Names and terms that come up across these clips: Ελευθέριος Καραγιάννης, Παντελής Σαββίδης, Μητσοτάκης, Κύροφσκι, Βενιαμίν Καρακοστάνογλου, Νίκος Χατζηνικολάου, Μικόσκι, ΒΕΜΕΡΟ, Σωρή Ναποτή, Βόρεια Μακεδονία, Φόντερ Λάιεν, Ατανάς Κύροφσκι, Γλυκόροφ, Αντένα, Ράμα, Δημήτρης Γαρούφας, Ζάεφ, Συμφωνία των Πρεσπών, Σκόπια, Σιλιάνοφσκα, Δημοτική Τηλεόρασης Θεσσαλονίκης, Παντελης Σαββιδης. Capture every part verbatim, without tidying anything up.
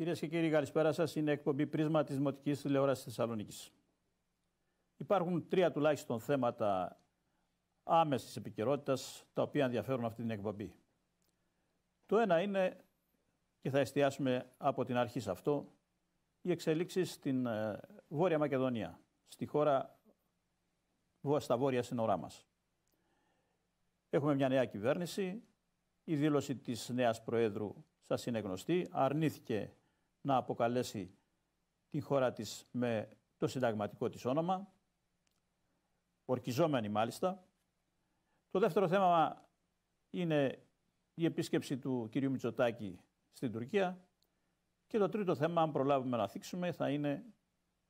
Κυρίες και κύριοι, καλησπέρα σας. Είναι εκπομπή Πρίσμα της Δημοτικής Τηλεόρασης Θεσσαλονίκης. Υπάρχουν τρία τουλάχιστον θέματα άμεσης επικαιρότητας τα οποία ενδιαφέρουν αυτή την εκπομπή. Το ένα είναι, και θα εστιάσουμε από την αρχή σε αυτό, οι εξελίξεις στην Βόρεια Μακεδονία, στη χώρα, στα βόρεια σύνορά μας. Έχουμε μια νέα κυβέρνηση. Η δήλωση της νέας Προέδρου σας είναι γνωστή. Αρνήθηκε να αποκαλέσει την χώρα της με το συνταγματικό της όνομα, ορκιζόμενη μάλιστα. Το δεύτερο θέμα είναι η επίσκεψη του κυρίου Μητσοτάκη στην Τουρκία. Και το τρίτο θέμα, αν προλάβουμε να θίξουμε, θα είναι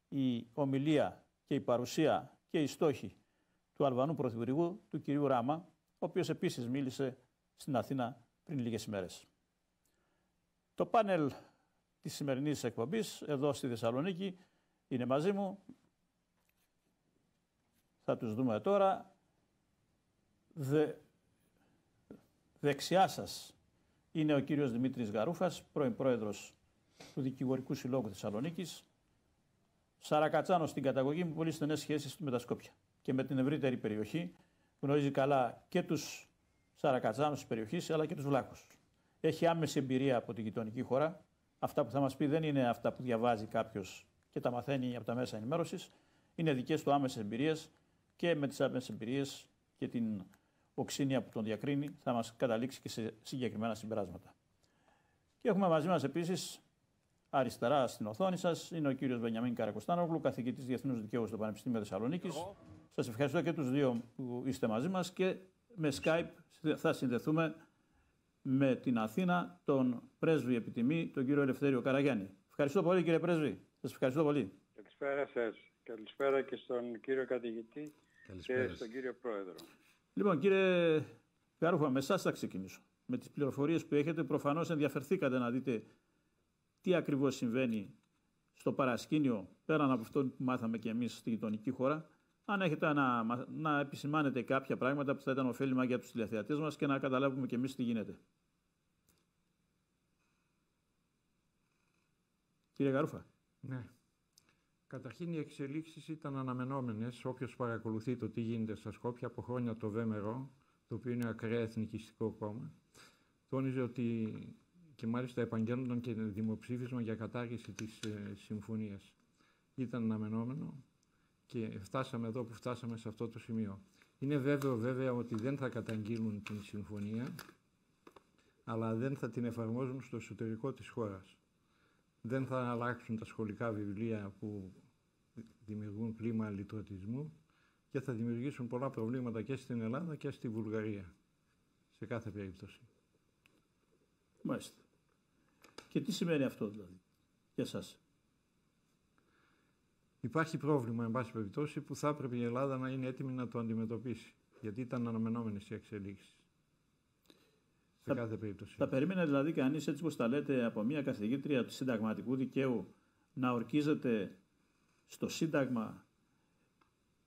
η ομιλία και η παρουσία και οι στόχοι του Αλβανού Πρωθυπουργού, του κυρίου Ράμα, ο οποίος επίσης μίλησε στην Αθήνα πριν λίγες ημέρες. Το πάνελ της σημερινής εκπομπής εδώ στη Θεσσαλονίκη είναι μαζί μου. Θα τους δούμε τώρα. Δε... Δεξιά σας είναι ο κύριος Δημήτρης Γαρούφας, πρώην πρόεδρος του Δικηγορικού Συλλόγου Θεσσαλονίκης. Σαρακατσάνος στην καταγωγή, με πολύ στενές σχέσεις με τα Σκόπια και με την ευρύτερη περιοχή. Γνωρίζει καλά και τους Σαρακατσάνους της περιοχής, αλλά και τους Βλάχους. Έχει άμεση εμπειρία από την γειτονική χώρα. Αυτά που θα μας πει δεν είναι αυτά που διαβάζει κάποιος και τα μαθαίνει από τα μέσα ενημέρωσης. Είναι δικές του άμεσες εμπειρίες, και με τις άμεσες εμπειρίες και την οξύνια που τον διακρίνει θα μας καταλήξει και σε συγκεκριμένα συμπεράσματα. Και έχουμε μαζί μας επίσης, αριστερά στην οθόνη σας, είναι ο κύριος Βενιαμίν Καρακοστάνογλου, καθηγητής Διεθνούς Δικαίου στο Πανεπιστήμιο Θεσσαλονίκης. Σας ευχαριστώ και τους δύο που είστε μαζί μας, και με Skype θα συνδεθούμε με την Αθήνα τον πρέσβη επιτιμή, τον κύριο Ελευθέριο Καραγιάννη. Ευχαριστώ πολύ, κύριε πρέσβη. Σας ευχαριστώ πολύ. Καλησπέρα σας. Καλησπέρα και στον κύριο καθηγητή και στον κύριο πρόεδρο. Λοιπόν, κύριε Γαρούφα, με εσάς θα ξεκινήσω. Με τις πληροφορίες που έχετε, προφανώς ενδιαφερθήκατε να δείτε τι ακριβώς συμβαίνει στο παρασκήνιο, πέραν από αυτό που μάθαμε και εμείς στη γειτονική χώρα. Αν έχετε να, να επισημάνετε κάποια πράγματα που θα ήταν ωφέλιμα για τους τηλεθεατές μας και να καταλάβουμε και εμείς τι γίνεται. Κύριε Γαρούφα. Ναι. Καταρχήν οι εξελίξεις ήταν αναμενόμενες. Όποιος παρακολουθεί το τι γίνεται στα Σκόπια από χρόνια, το ΒΕΜΕΡΟ, το οποίο είναι ακραία εθνικιστικό κόμμα, τόνιζε ότι, και μάλιστα επαγγέλλονταν και δημοψήφισμα για κατάργηση της ε, συμφωνίας. Ήταν αναμενόμενο και φτάσαμε εδώ που φτάσαμε, σε αυτό το σημείο. Είναι βέβαιο βέβαια ότι δεν θα καταγγείλουν την συμφωνία, αλλά δεν θα την εφαρμόζουν στο εσωτερικό της χώρας. Δεν θα αλλάξουν τα σχολικά βιβλία που δημιουργούν κλίμα λιτρωτισμού και θα δημιουργήσουν πολλά προβλήματα και στην Ελλάδα και στη Βουλγαρία, σε κάθε περίπτωση. Μάλιστα. Και τι σημαίνει αυτό δηλαδή για σας? Υπάρχει πρόβλημα, εν πάση περιπτώσει, που θα έπρεπε η Ελλάδα να είναι έτοιμη να το αντιμετωπίσει, γιατί ήταν αναμενόμενες οι εξελίξεις. Σε θα, κάθε περίπτωση. Θα περίμενε δηλαδή κανείς, έτσι όπως τα λέτε, από μια καθηγήτρια του συνταγματικού δικαίου να ορκίζεται στο Σύνταγμα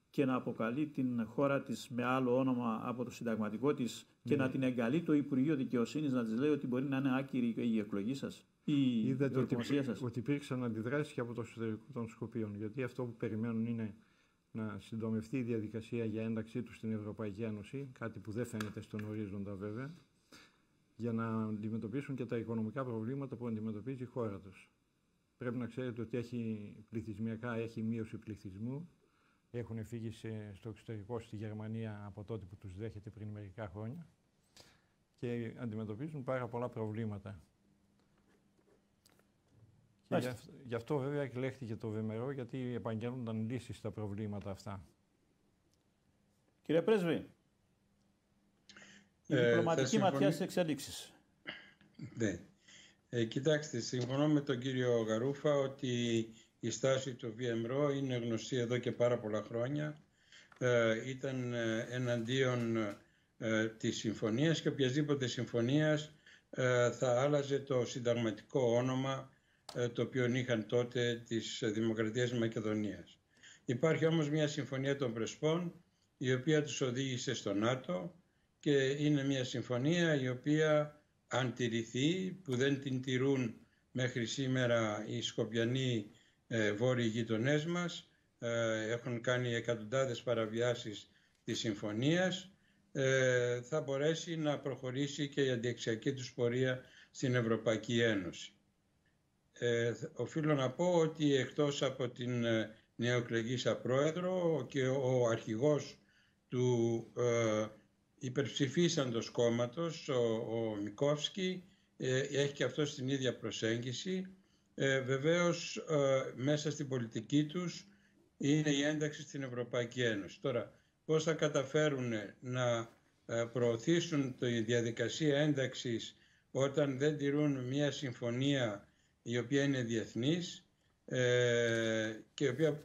και να αποκαλεί την χώρα της με άλλο όνομα από το συνταγματικό της, ναι, και να την εγκαλεί το Υπουργείο Δικαιοσύνης να της λέει ότι μπορεί να είναι άκυρη η εκλογή σας, η Είδατε δοκιμασία σας? Ότι υπήρξαν αντιδράσεις και από το εσωτερικό των Σκοπίων, γιατί αυτό που περιμένουν είναι να συντομευτεί η διαδικασία για ένταξή του στην Ευρωπαϊκή Ένωση, κάτι που δεν φαίνεται στον ορίζοντα βέβαια, για να αντιμετωπίσουν και τα οικονομικά προβλήματα που αντιμετωπίζει η χώρα τους. Πρέπει να ξέρετε ότι έχει πληθυσμιακά, έχει μείωση πληθυσμού. Έχουν φύγει στο εξωτερικό, στη Γερμανία, από τότε που τους δέχεται πριν μερικά χρόνια, και αντιμετωπίζουν πάρα πολλά προβλήματα. Και γι' αυτό, γι' αυτό βέβαια εκλέχθηκε το ΒΕΜΕΡΟ, γιατί επαγγέλνονταν λύσεις στα προβλήματα αυτά. Κύριε πρέσβη, η διπλωματική ε, ματιά συμφωνή... στις εξελίξεις. Ναι. Ε, κοιτάξτε, συμφωνώ με τον κύριο Γαρούφα ότι η στάση του ΒΕΜΕΡΟ είναι γνωστή εδώ και πάρα πολλά χρόνια. Ε, ήταν εναντίον ε, της συμφωνίας, και οποιασδήποτε συμφωνίας ε, θα άλλαζε το συνταγματικό όνομα ε, το οποίο είχαν τότε της Δημοκρατίας της Μακεδονίας. Υπάρχει όμως μια συμφωνία των Πρεσπών, η οποία τους οδήγησε στο ΝΑΤΟ, και είναι μια συμφωνία η οποία, αν τηρηθεί, που δεν την τηρούν μέχρι σήμερα οι σκοπιανοί ε, βόρειοι γειτονές μας ε, έχουν κάνει εκατοντάδες παραβιάσεις της συμφωνίας, ε, θα μπορέσει να προχωρήσει και η αντιεξιακή τους πορεία στην Ευρωπαϊκή Ένωση. Ε, οφείλω να πω ότι εκτός από την νεοεκλεγήσα πρόεδρο και ο αρχηγός του ε, υπερψηφίσαντος κόμματος, ο, ο Μικόσκι, ε, έχει και αυτός την ίδια προσέγγιση. Ε, βεβαίως ε, μέσα στην πολιτική τους είναι η ένταξη στην Ευρωπαϊκή Ένωση. Τώρα πώς θα καταφέρουν να προωθήσουν τη διαδικασία ένταξης όταν δεν τηρούν μια συμφωνία η οποία είναι διεθνής ε, και η οποία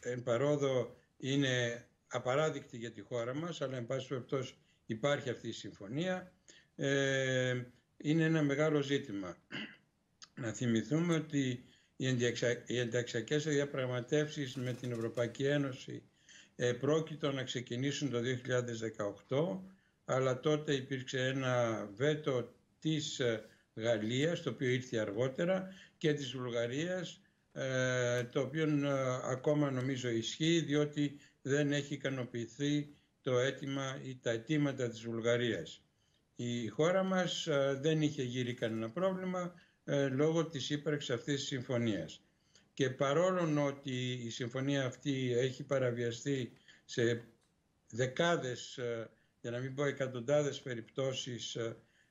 εν παρόδο είναι απαράδεκτη για τη χώρα μας, αλλά εν πάση περιπτώσει υπάρχει αυτή η συμφωνία, ε, είναι ένα μεγάλο ζήτημα. Να θυμηθούμε ότι οι ενταξιακές διαπραγματεύσεις με την Ευρωπαϊκή Ένωση ε, πρόκειτο να ξεκινήσουν το δύο χιλιάδες δεκαοκτώ, αλλά τότε υπήρξε ένα βέτο της Γαλλίας, το οποίο ήρθε αργότερα, και της Βουλγαρίας, ε, το οποίο ακόμα νομίζω ισχύει, διότι δεν έχει ικανοποιηθεί το αίτημα ή τα αιτήματα της Βουλγαρίας. Η χώρα μας ε, δεν είχε γύρει κανένα πρόβλημα ε, λόγω της ύπαρξης αυτής της συμφωνίας. Και παρόλο ότι η συμφωνία αυτή έχει παραβιαστεί σε δεκάδες, ε, για να μην πω εκατοντάδες περιπτώσεις,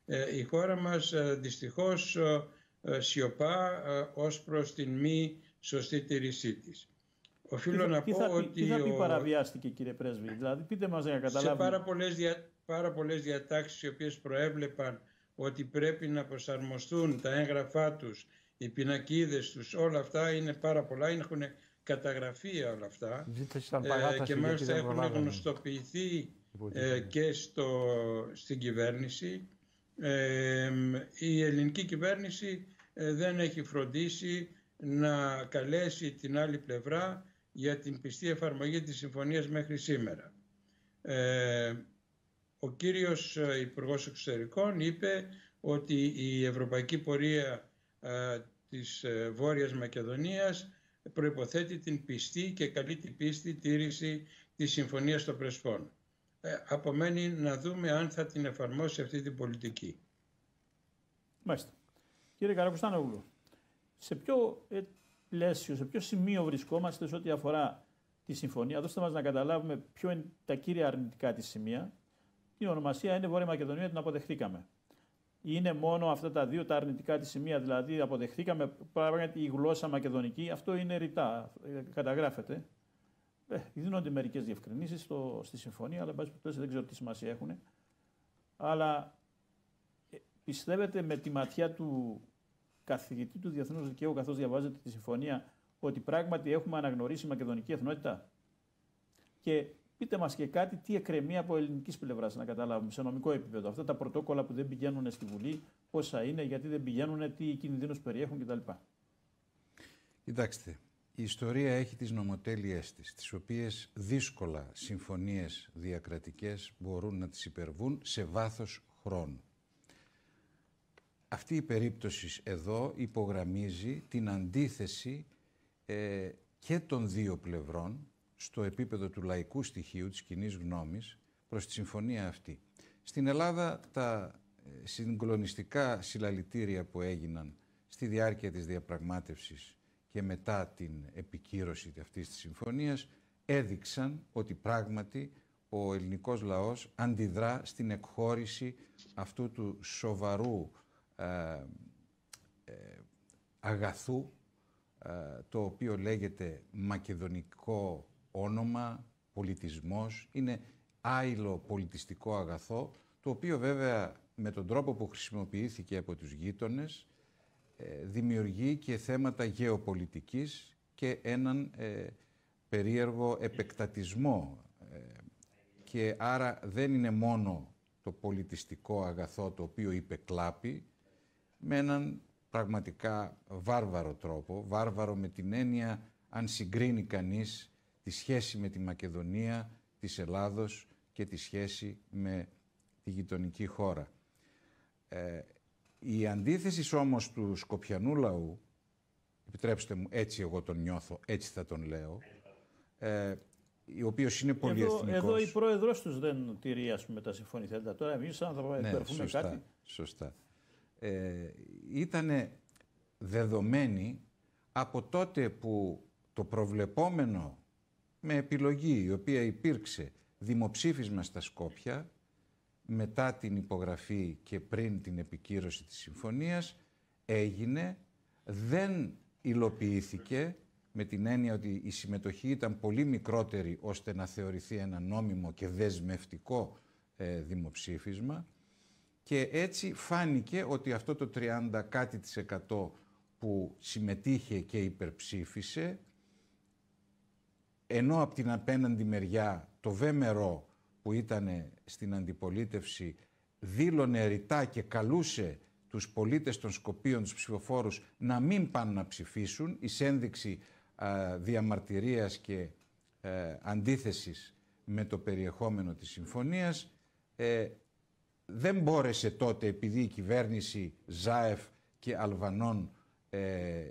ε, η χώρα μας δυστυχώς σιωπά ως προς την μη σωστή τηρησή της. Οφείλω να πω ότι... Τι θα πει παραβιάστηκε, κύριε Πρέσβη, δηλαδή πείτε μας για να καταλάβουμε. Σε πάρα πολλές, δια, πάρα πολλές διατάξεις οι οποίες προέβλεπαν ότι πρέπει να προσαρμοστούν τα έγγραφά τους, οι πινακίδες τους, όλα αυτά είναι πάρα πολλά, έχουν καταγραφεί όλα αυτά ε, και μάλιστα έχουν γνωστοποιηθεί ε, και στο, στην κυβέρνηση. Ε, η ελληνική κυβέρνηση ε, δεν έχει φροντίσει να καλέσει την άλλη πλευρά για την πιστή εφαρμογή της συμφωνίας μέχρι σήμερα. Ε, ο κύριος Υπουργός Εξωτερικών είπε ότι η ευρωπαϊκή πορεία ε, της Βόρειας Μακεδονίας προϋποθέτει την πιστή και καλή την πίστη τήρηση της Συμφωνίας των Πρεσπών. Ε, απομένει να δούμε αν θα την εφαρμόσει αυτή την πολιτική. Μάλιστα. Κύριε Καρακοστάνογλου, σε ποιο ε, πλαίσιο, σε ποιο σημείο βρισκόμαστε σε ό,τι αφορά τη συμφωνία? Δώστε μας να καταλάβουμε ποιο είναι τα κύρια αρνητικά της σημεία. Η ονομασία είναι Βόρεια Μακεδονία, την αποδεχθήκαμε. Είναι μόνο αυτά τα δύο τα αρνητικά της σημεία, δηλαδή αποδεχθήκαμε, παράδειγμα η γλώσσα μακεδονική, αυτό είναι ρητά, καταγράφεται. Ε, δίνονται μερικές διευκρινήσεις στο, στη συμφωνία, αλλά εν πάση περιπτώσει δεν ξέρω τι σημασία έχουν. Αλλά ε, πιστεύετε με τη ματιά του καθηγητή του Διεθνούς Δικαίου, καθώς διαβάζετε τη συμφωνία, ότι πράγματι έχουμε αναγνωρίσει μακεδονική εθνότητα? Και πείτε μας και κάτι τι εκκρεμεί από ελληνικής πλευράς να καταλάβουμε σε νομικό επίπεδο. Αυτά τα πρωτόκολλα που δεν πηγαίνουν στη Βουλή, πόσα είναι, γιατί δεν πηγαίνουν, τι κινδύνους περιέχουν κτλ. Κοιτάξτε. Η ιστορία έχει τις νομοτέλειές της, τις οποίες δύσκολα συμφωνίες διακρατικές μπορούν να τις υπερβούν σε βάθος χρόνου. Αυτή η περίπτωση εδώ υπογραμμίζει την αντίθεση ε, και των δύο πλευρών στο επίπεδο του λαϊκού στοιχείου, της κοινής γνώμης, προς τη συμφωνία αυτή. Στην Ελλάδα τα συγκλονιστικά συλλαλητήρια που έγιναν στη διάρκεια της διαπραγμάτευσης και μετά την επικύρωση αυτής της συμφωνίας έδειξαν ότι πράγματι ο ελληνικός λαός αντιδρά στην εκχώρηση αυτού του σοβαρού ε, ε, αγαθού ε, το οποίο λέγεται μακεδονικό όνομα, πολιτισμός. Είναι άειλο πολιτιστικό αγαθό, το οποίο βέβαια με τον τρόπο που χρησιμοποιήθηκε από τους γείτονες δημιουργεί και θέματα γεωπολιτικής και έναν ε, περίεργο επεκτατισμό ε, και άρα δεν είναι μόνο το πολιτιστικό αγαθό το οποίο υπεκλάπει με έναν πραγματικά βάρβαρο τρόπο, βάρβαρο με την έννοια αν συγκρίνει κανείς τη σχέση με τη Μακεδονία, της Ελλάδος και τη σχέση με τη γειτονική χώρα. Ε, Η αντίθεση όμως του σκοπιανού λαού, επιτρέψτε μου, έτσι εγώ τον νιώθω, έτσι θα τον λέω, ε, ο οποίος είναι πολυεθνικός. Εδώ, εδώ η πρόεδρος τους δεν τηρεί, ας πούμε, τα συμφωνηθέντα. Τώρα εμείς αν θα υπερφούμε ναι, κάτι. Σωστά. Ε, ήτανε δεδομένη από τότε που το προβλεπόμενο με επιλογή η οποία υπήρξε δημοψήφισμα στα Σκόπια μετά την υπογραφή και πριν την επικύρωση της συμφωνίας έγινε, δεν υλοποιήθηκε με την έννοια ότι η συμμετοχή ήταν πολύ μικρότερη ώστε να θεωρηθεί ένα νόμιμο και δεσμευτικό ε, δημοψήφισμα και έτσι φάνηκε ότι αυτό το τριάντα κάτι της εκατό που συμμετείχε και υπερψήφισε, ενώ από την απέναντι μεριά το ΒΕΜΕΡΟ που ήταν στην αντιπολίτευση δήλωνε ρητά και καλούσε τους πολίτες των Σκοπίων, τους ψηφοφόρους, να μην πάνε να ψηφίσουν, εις ένδειξη α, διαμαρτυρίας και α, αντίθεσης με το περιεχόμενο της συμφωνίας. Ε, δεν μπόρεσε τότε, επειδή η κυβέρνηση Ζάεφ και Αλβανών ε,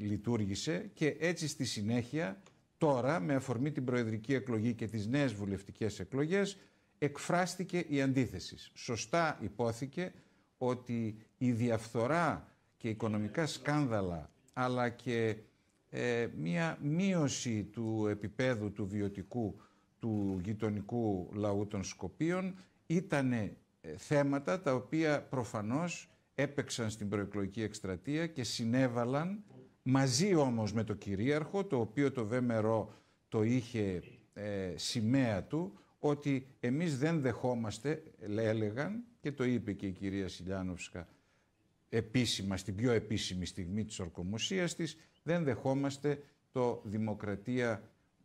λειτουργήσε και έτσι στη συνέχεια, τώρα με αφορμή την προεδρική εκλογή και τις νέες βουλευτικές εκλογές, εκφράστηκε η αντίθεση. Σωστά υπόθηκε ότι η διαφθορά και οικονομικά σκάνδαλα αλλά και ε, μία μείωση του επίπεδου του βιωτικού του γειτονικού λαού των Σκοπίων ήταν θέματα τα οποία προφανώς έπαιξαν στην προεκλογική εκστρατεία και συνέβαλαν μαζί όμως με το κυρίαρχο, το οποίο το ΒΕΜΕΡΟ το είχε ε, σημαία του, ότι εμείς δεν δεχόμαστε, έλεγαν, και το είπε και η κυρία Σιλιάνοφσκα επίσημα, στην πιο επίσημη στιγμή της ορκομοσίας της, δεν δεχόμαστε το δημοκρατία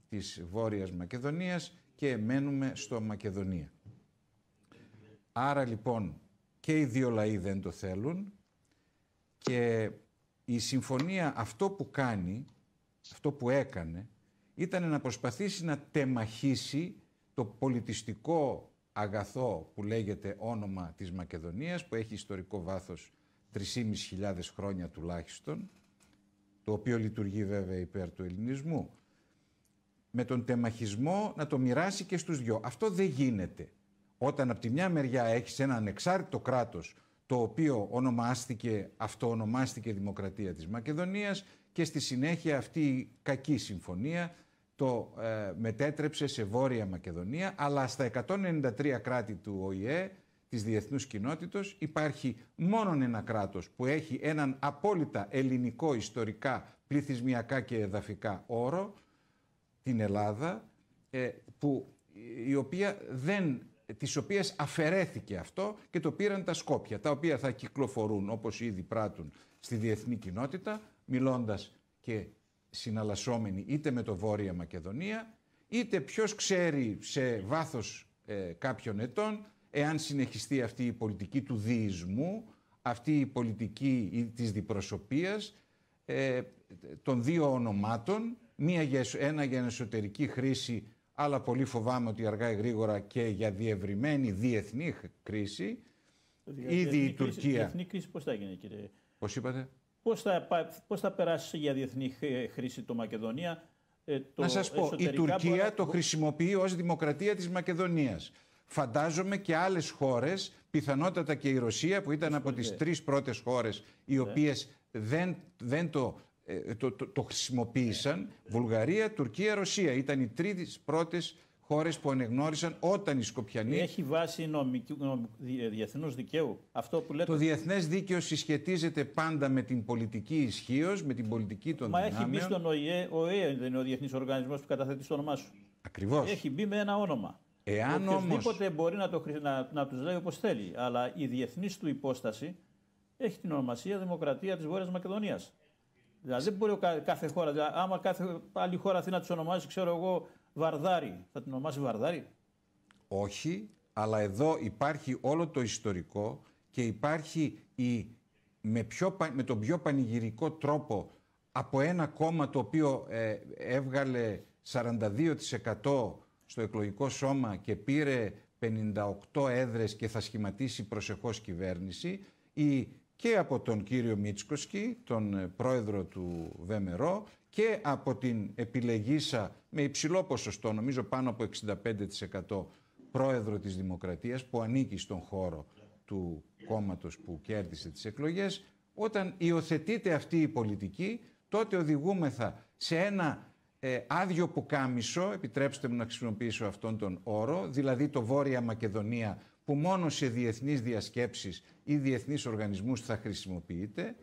της Βόρειας Μακεδονίας και μένουμε στο Μακεδονία. Άρα λοιπόν και οι δύο λαοί δεν το θέλουν και η συμφωνία αυτό που κάνει, αυτό που έκανε, ήταν να προσπαθήσει να τεμαχίσει το πολιτιστικό αγαθό που λέγεται όνομα της Μακεδονίας, που έχει ιστορικό βάθος τρεις χιλιάδες πεντακόσια χρόνια τουλάχιστον, το οποίο λειτουργεί βέβαια υπέρ του ελληνισμού, με τον τεμαχισμό να το μοιράσει και στους δυο. Αυτό δεν γίνεται. Όταν από τη μια μεριά έχεις ένα ανεξάρτητο κράτος, το οποίο ονομάστηκε, αυτοονομάστηκε Δημοκρατία της Μακεδονίας και στη συνέχεια αυτή η κακή συμφωνία το ε, μετέτρεψε σε Βόρεια Μακεδονία, αλλά στα εκατόν ενενήντα τρία κράτη του Ο Η Ε, της διεθνούς κοινότητος, υπάρχει μόνο ένα κράτος που έχει έναν απόλυτα ελληνικό ιστορικά, πληθυσμιακά και εδαφικά όρο, την Ελλάδα, ε, που, η οποία δεν... της οποίας αφαιρέθηκε αυτό και το πήραν τα Σκόπια, τα οποία θα κυκλοφορούν όπως ήδη πράττουν στη διεθνή κοινότητα, μιλώντας και συναλλασσόμενοι είτε με το Βόρεια Μακεδονία, είτε ποιος ξέρει σε βάθος ε, κάποιων ετών, εάν συνεχιστεί αυτή η πολιτική του διεισμού, αυτή η πολιτική της διπροσωπείας, ε, των δύο ονομάτων, μία για, ένα για εσωτερική χρήση, αλλά πολύ φοβάμαι ότι αργά ή γρήγορα και για διευρυμένη διεθνή κρίση. Ήδη η κρίση, Τουρκία. Διεθνή κρίση πώς θα γίνει, κύριε? Πώς είπατε? Πώς θα, πώς θα περάσει για διεθνή χρήση το Μακεδονία? Ε, το να σας πω, η Τουρκία μπορεί... το χρησιμοποιεί ως δημοκρατία της Μακεδονίας. Φαντάζομαι και άλλες χώρες, πιθανότατα και η Ρωσία, που ήταν από τις τρεις πρώτες χώρες οι οποίες ναι. δεν, δεν το... Το, το, το χρησιμοποίησαν. Βουλγαρία, Τουρκία, Ρωσία ήταν οι τρεις πρώτες χώρες που ανεγνώρισαν όταν οι Σκοπιανοί... Έχει βάση νομική, νομ, διεθνούς δικαίου αυτό που λέτε. Το διεθνές δίκαιο συσχετίζεται πάντα με την πολιτική ισχύως, με την πολιτική των Μα δυνάμεων. Μα έχει μπει στον Ο Η Ε, ο ΟΗΕ δεν είναι ο διεθνής οργανισμός που καταθέτει το όνομά σου. Ακριβώς. Έχει μπει με ένα όνομα. Εάν οποιοςδήποτε όμως... μπορεί να, το, να, να τους λέει όπως θέλει, αλλά η διεθνής του υπόσταση έχει την ονομασία Δημοκρατία της Βόρειας Μακεδονίας. Δηλαδή δεν μπορεί κάθε χώρα, δηλαδή, άμα κάθε άλλη χώρα θέλει να τους ονομάσει, ξέρω εγώ, Βαρδάρι, θα την ονομάσει Βαρδάρι? Όχι, αλλά εδώ υπάρχει όλο το ιστορικό και υπάρχει η, με, πιο, με τον πιο πανηγυρικό τρόπο από ένα κόμμα το οποίο ε, έβγαλε σαράντα δύο τοις εκατό στο εκλογικό σώμα και πήρε πενήντα οκτώ έδρες και θα σχηματίσει προσεχώς κυβέρνηση, η, και από τον κύριο Μητσοτάκη, τον πρόεδρο του ΒΕΜΕΡΟ, και από την επιλεγήσα με υψηλό ποσοστό, νομίζω πάνω από εξήντα πέντε τοις εκατό, πρόεδρο της Δημοκρατίας, που ανήκει στον χώρο του κόμματος που κέρδισε τις εκλογές. Όταν υιοθετείται αυτή η πολιτική, τότε οδηγούμεθα σε ένα ε, άδειο πουκάμισο, επιτρέψτε μου να χρησιμοποιήσω αυτόν τον όρο, δηλαδή το Βόρεια Μακεδονία, που μόνο σε διεθνείς διασκέψεις ή διεθνείς οργανισμούς θα χρησιμοποιείται,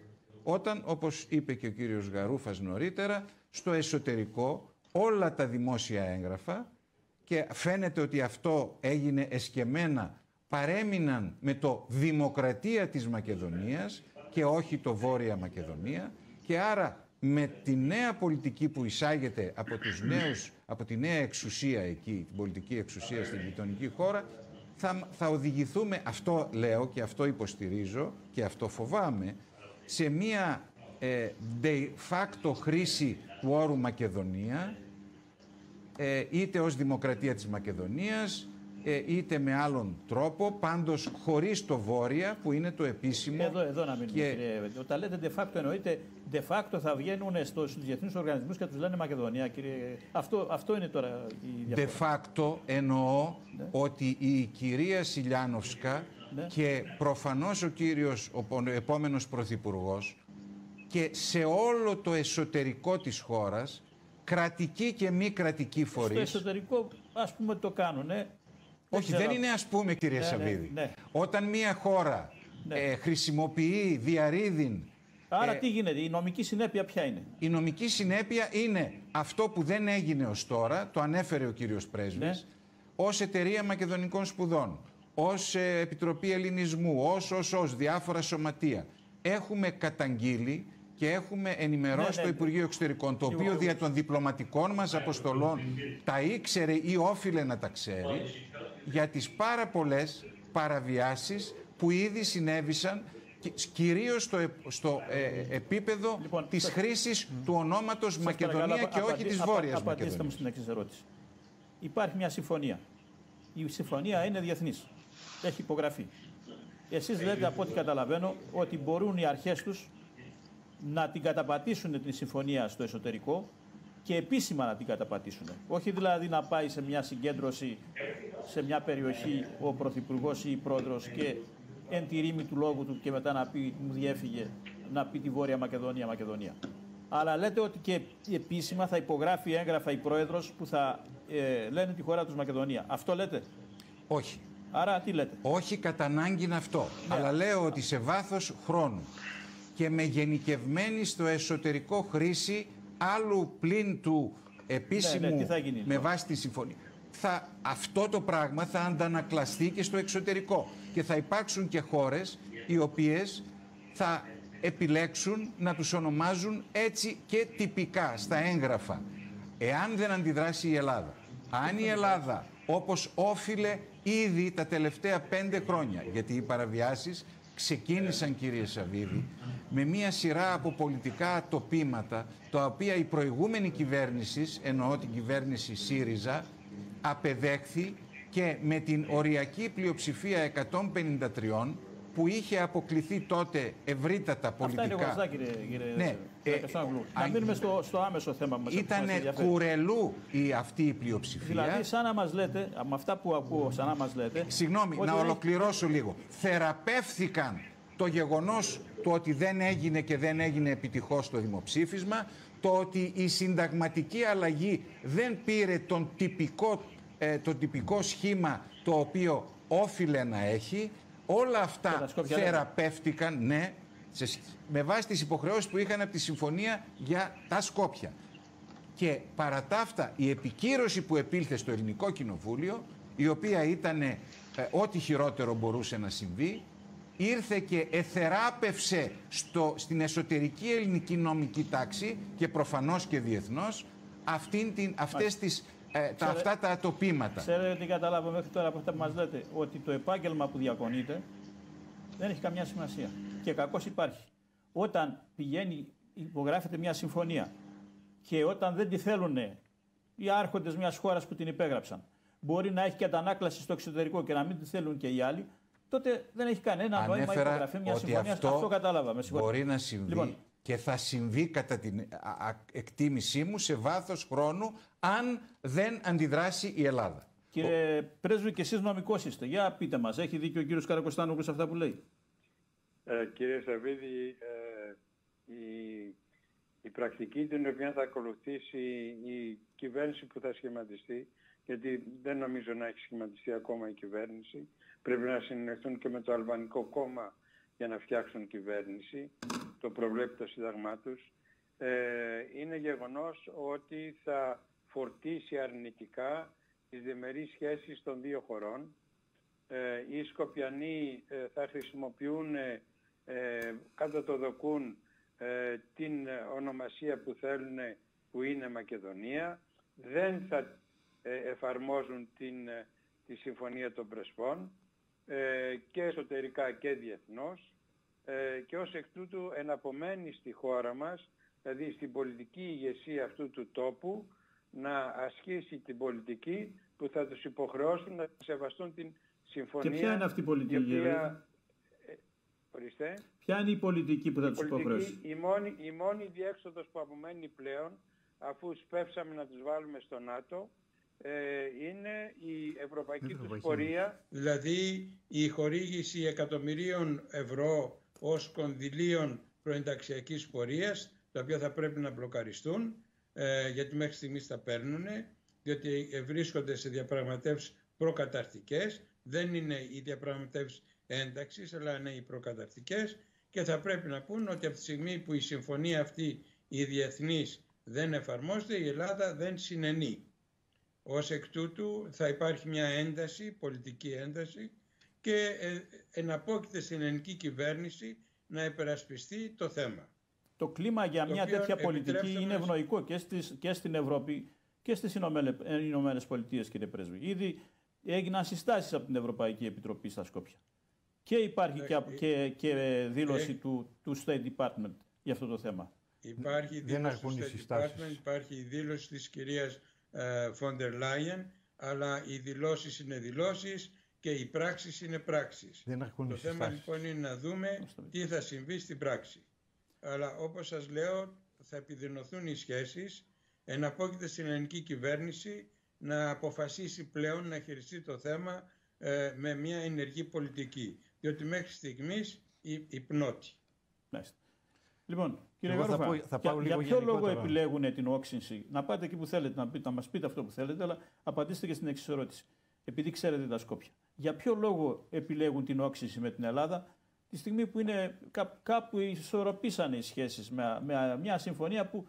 όταν, όπως είπε και ο κύριος Γαρούφας νωρίτερα, στο εσωτερικό όλα τα δημόσια έγγραφα, και φαίνεται ότι αυτό έγινε εσκεμμένα, παρέμειναν με το «Δημοκρατία της Μακεδονίας» και όχι το Βόρεια Μακεδονία, και άρα με τη νέα πολιτική που εισάγεται από τους νέους, από τη νέα εξουσία εκεί, την πολιτική εξουσία στην γειτονική χώρα, θα, θα οδηγηθούμε, αυτό λέω και αυτό υποστηρίζω και αυτό φοβάμαι, σε μία ε, de facto χρήση του όρου Μακεδονία, ε, είτε ως Δημοκρατία της Μακεδονίας, ε, είτε με άλλον τρόπο, πάντως χωρίς το Βόρεια που είναι το επίσημο. Εδώ, εδώ να μείνουμε, και... κύριε. Όταν λέτε de facto εννοείται, de facto θα βγαίνουν στους διεθνείς οργανισμούς και τους λένε Μακεδονία, κύριε. Αυτό, αυτό είναι τώρα η διαφορά. De facto εννοώ, ναι, ότι η κυρία Σιλιάνοφσκα, ναι, και προφανώς ο κύριος, ο επόμενος πρωθυπουργός, και σε όλο το εσωτερικό της χώρας, κρατική και μη κρατική φορείς. Στο εσωτερικό, ας πούμε, το κάνουνε. Όχι, δεν είναι ας πούμε, κύριε, ναι, Σαββίδη. Ναι, ναι. Όταν μια χώρα, ναι, ε, χρησιμοποιεί διαρρήδην... Άρα ε, τι γίνεται, η νομική συνέπεια ποια είναι? Η νομική συνέπεια είναι αυτό που δεν έγινε ως τώρα, το ανέφερε ο κύριος πρέσβης, ναι, ως Εταιρεία Μακεδονικών Σπουδών, ως ε, Επιτροπή Ελληνισμού, ως, ως, ως, διάφορα σωματεία. Έχουμε καταγγείλει και έχουμε ενημερώσει, ναι, ναι, το Υπουργείο Εξωτερικών, το οποίο δια των διπλωματικών μας αποστολών τα ήξερε ή όφιλε να τα ξέρει, για τις πάρα πολλές παραβιάσεις που ήδη συνέβησαν, κυρίως στο, στο ε, επίπεδο, λοιπόν, της θα... χρήσης mm. του ονόματος σας Μακεδονία, παρακαλώ, και όχι απαντη... της Βόρειας απα... Μακεδονίας. Απαντήστε μου στην εξής ερώτηση. Υπάρχει μια συμφωνία. Η συμφωνία είναι διεθνής. Έχει υπογραφεί. Εσείς λέτε, από ό,τι καταλαβαίνω, ότι μπορούν οι αρχές τους να την καταπατήσουν την συμφωνία στο εσωτερικό και επίσημα να την καταπατήσουν. Όχι δηλαδή να πάει σε μια συγκέντρωση, σε μια περιοχή, ο πρωθυπουργός ή η πρόεδρος και εν τη ρήμη του λόγου του και μετά να πει, μου διέφυγε, να πει τη Βόρεια Μακεδονία, Μακεδονία. Αλλά λέτε ότι και επίσημα θα υπογράφει έγγραφα η πρόεδρος που θα ε, λένε τη χώρα τους Μακεδονία. Αυτό λέτε? Όχι. Άρα τι λέτε? Όχι κατά ανάγκη είναι αυτό. Ναι. Αλλά λέω ότι σε βάθος χρόνου και με γενικευμένη στο εσωτερικό χρήση άλλου πλην του επίσημου, ναι, ναι, τι θα γίνει, με βάση τη συμφωνία, θα, αυτό το πράγμα θα αντανακλαστεί και στο εξωτερικό. Και θα υπάρξουν και χώρες οι οποίες θα επιλέξουν να τους ονομάζουν έτσι και τυπικά στα έγγραφα. Εάν δεν αντιδράσει η Ελλάδα, αν η Ελλάδα, όπως όφιλε ήδη τα τελευταία πέντε χρόνια, γιατί οι παραβιάσεις ξεκίνησαν, κύριε Σαββίδη, με μία σειρά από πολιτικά ατοπήματα, τα οποία η προηγούμενη κυβέρνηση, εννοώ την κυβέρνηση ΣΥΡΙΖΑ, απεδέχθη και με την οριακή πλειοψηφία εκατόν πενήντα τρία που είχε αποκληθεί τότε ευρύτατα πολιτικά. Αυτά είναι γνωστά, κύριε, κύριε, ναι, ε, Καρακοστάνογλου. Να μείνουμε στο, στο άμεσο θέμα μας. Ήτανε κουρελού η, αυτή η πλειοψηφία. Δηλαδή, σαν να μας λέτε, με αυτά που ακούω, σαν να μας λέτε... Συγγνώμη, να ολοκληρώσω λίγο. Θεραπεύθηκαν το γεγονός του ότι δεν έγινε και δεν έγινε επιτυχώς το δημοψήφισμα, το ότι η συνταγματική αλλαγή δεν πήρε τον τυπικό, ε, το τυπικό σχήμα το οποίο όφιλε να έχει. Όλα αυτά θεραπεύτηκαν, ναι, σε, με βάση τις υποχρεώσεις που είχαν από τη συμφωνία για τα Σκόπια. Και παρά τα αυτά, η επικύρωση που επήλθε στο Ελληνικό Κοινοβούλιο, η οποία ήταν ε, ό,τι χειρότερο μπορούσε να συμβεί, ήρθε και εθεράπευσε στο, στην εσωτερική ελληνική νομική τάξη και προφανώς και διεθνώς αυτήν την, αυτές τις... Ε, τα, Ξέρε, αυτά τα ατοπήματα. Ξέρετε ότι καταλάβω μέχρι τώρα από αυτά που μας λέτε, ότι το επάγγελμα που διακονείται δεν έχει καμιά σημασία. Και κακώς υπάρχει. Όταν πηγαίνει, υπογράφεται μια συμφωνία και όταν δεν τη θέλουν οι άρχοντες μιας χώρας που την υπέγραψαν, μπορεί να έχει και αντανάκλαση στο εξωτερικό και να μην τη θέλουν και οι άλλοι, τότε δεν έχει κανένα νόημα η υπογραφή μια συμφωνία. Αυτό, αυτό κατάλαβα. Με μπορεί να συμβεί λοιπόν, και θα συμβεί κατά την εκτίμησή μου σε βάθος χρόνου αν δεν αντιδράσει η Ελλάδα. Κύριε ο... Πρέσβη, και εσείς νομικός είστε. Για πείτε μας, έχει δίκιο ο κύριος Καρακοστάνογλου σε αυτά που λέει? Ε, κύριε Σαββίδη, ε, η, η πρακτική την οποία θα ακολουθήσει η κυβέρνηση που θα σχηματιστεί, γιατί δεν νομίζω να έχει σχηματιστεί ακόμα η κυβέρνηση, πρέπει να συνεννοηθούν και με το Αλβανικό κόμμα για να φτιάξουν κυβέρνηση, το προβλέπει το Σύνταγμά τους, ε, είναι γεγονός ότι θα φορτίσει αρνητικά τις διμερείς σχέσεις των δύο χωρών. Ε, οι Σκοπιανοί ε, θα χρησιμοποιούν ε, κατά το δοκούν ε, την ονομασία που θέλουν, που είναι Μακεδονία, δεν θα ε, εφαρμόζουν την, ε, τη Συμφωνία των Πρεσπών ε, και εσωτερικά και διεθνώς, ε, και ως εκ τούτου εναπομένει στη χώρα μας, δηλαδή στην πολιτική ηγεσία αυτού του τόπου, να ασχίσει την πολιτική που θα τους υποχρεώσουν να σεβαστούν την συμφωνία. Και ποια είναι αυτή η πολιτική? Η οποία... ε, ποια είναι η πολιτική που θα η τους πολιτική, υποχρεώσει? Η μόνη, η μόνη διέξοδος που απομένει πλέον, αφού σπεύσαμε να τους βάλουμε στο ΝΑΤΟ, ε, είναι η ευρωπαϊκή, ευρωπαϊκή τους πορεία. Δηλαδή η χορήγηση εκατομμυρίων ευρώ ως κονδυλίων προενταξιακής πορείας, τα οποία θα πρέπει να μπλοκαριστούν, Ε, γιατί μέχρι στιγμής τα παίρνουν, διότι βρίσκονται σε διαπραγματεύσεις προκαταρτικές, δεν είναι οι διαπραγματεύσεις ένταξης αλλά είναι οι προκαταρτικές, και θα πρέπει να πούν ότι από τη στιγμή που η συμφωνία αυτή η διεθνής δεν εφαρμόζεται, η Ελλάδα δεν συνενεί. Ως εκ τούτου θα υπάρχει μια ένταση, πολιτική ένταση, και εναπόκειται στην ελληνική κυβέρνηση να υπερασπιστεί το θέμα. Το κλίμα για το μια τέτοια πολιτική είναι ευνοϊκό και, στις, και στην Ευρώπη και στις Ηνωμένες Πολιτείες, κύριε Πρέσβη. Ήδη έγιναν συστάσεις από την Ευρωπαϊκή Επιτροπή στα Σκόπια. Και υπάρχει ε, και, ε, και, και δήλωση ε, του, του State Department για αυτό το θέμα. Υπάρχει η δήλωση του State Department, υπάρχει η δήλωση της κυρίας Φόντερ Λάιεν, αλλά οι δηλώσεις είναι δηλώσεις και οι πράξεις είναι πράξεις. Δεν το θέμα συστάσεις. Λοιπόν, είναι να δούμε τι θα συμβεί στην πράξη. Αλλά όπως σας λέω, θα επιδεινωθούν οι σχέσεις, εναπόκειται στην ελληνική κυβέρνηση να αποφασίσει πλέον να χειριστεί το θέμα ε, με μια ενεργή πολιτική. Διότι μέχρι στιγμής υπνότη. Λοιπόν, κύριε Γαρούφα, θα, πω, θα πάω για, λίγο για ποιο λόγο επιλέγουν την όξυνση? Να πάτε εκεί που θέλετε, να, πείτε, να μας πείτε αυτό που θέλετε, αλλά απαντήστε και στην εξής ερώτηση. Επειδή ξέρετε τα Σκόπια, για ποιο λόγο επιλέγουν την όξυνση με την Ελλάδα, τη στιγμή που είναι κάπου ισορροπήσαν οι σχέσεις με, με μια συμφωνία που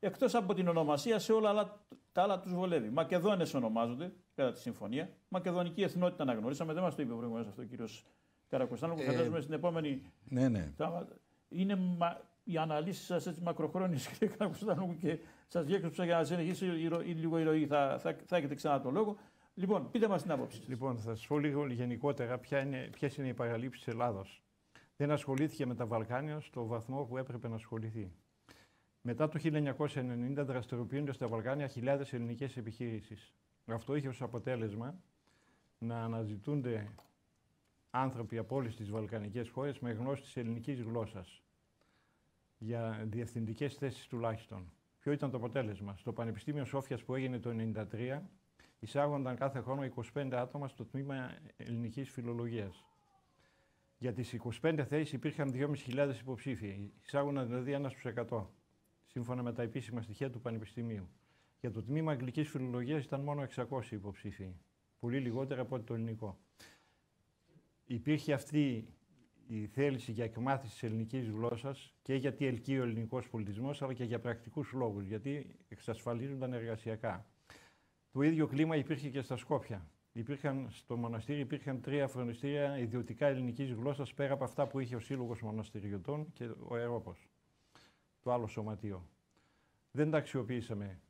εκτός από την ονομασία σε όλα τα άλλα τους βολεύει? Μακεδόνες ονομάζονται κατά τη συμφωνία, μακεδονική εθνότητα αναγνωρίσαμε, δεν μας το είπε προηγουμένως αυτό ο κύριος Καρακοστάνογλου, που φαντάζομαι στην επόμενη... Ναι, ναι. Τα, είναι μα, οι αναλύσεις σας έτσι μακροχρόνιες, κύριε Καρακοστάνογλου, και σας διέκοψα για να συνεχίσει λίγο η ροή, θα, θα, θα έχετε ξανά το λόγο. Λοιπόν, πείτε μας την άποψη. Λοιπόν, θα σας πω λίγο γενικότερα ποιες είναι, είναι οι παραλήψεις της Ελλάδος. Δεν ασχολήθηκε με τα Βαλκάνια στο βαθμό που έπρεπε να ασχοληθεί. Μετά το χίλια εννιακόσια ενενήντα δραστηριοποιούνται στα Βαλκάνια χιλιάδες ελληνικές επιχειρήσεις. Αυτό είχε ως αποτέλεσμα να αναζητούνται άνθρωποι από όλες τις βαλκανικές χώρες με γνώση της ελληνικής γλώσσας, για διευθυντικές θέσεις τουλάχιστον. Ποιο ήταν το αποτέλεσμα? Στο Πανεπιστήμιο Σόφιας που έγινε το χίλια εννιακόσια ενενήντα τρία εισάγονταν κάθε χρόνο είκοσι πέντε άτομα στο τμήμα ελληνικής φιλολογίας. Για τις είκοσι πέντε θέσεις υπήρχαν δυόμισι χιλιάδες υποψήφοι. Εισάγονταν δηλαδή ένα στους εκατό, σύμφωνα με τα επίσημα στοιχεία του Πανεπιστημίου. Για το τμήμα αγγλικής φιλολογίας ήταν μόνο εξακόσιοι υποψήφοι, πολύ λιγότερα από το ελληνικό. Υπήρχε αυτή η θέληση για εκμάθηση της ελληνικής γλώσσας και γιατί ελκύει ο ελληνικός πολιτισμός, αλλά και για πρακτικούς λόγους, γιατί εξασφαλίζονταν εργασιακά. Το ίδιο κλίμα υπήρχε και στα Σκόπια. Υπήρχαν, στο μοναστήρι υπήρχαν τρία φροντιστήρια ιδιωτικά ελληνικής γλώσσας πέρα από αυτά που είχε ο Σύλλογος Μοναστηριωτών και ο Αερόπος, το άλλο σωματείο. Δεν τα αξιοποιήσαμε.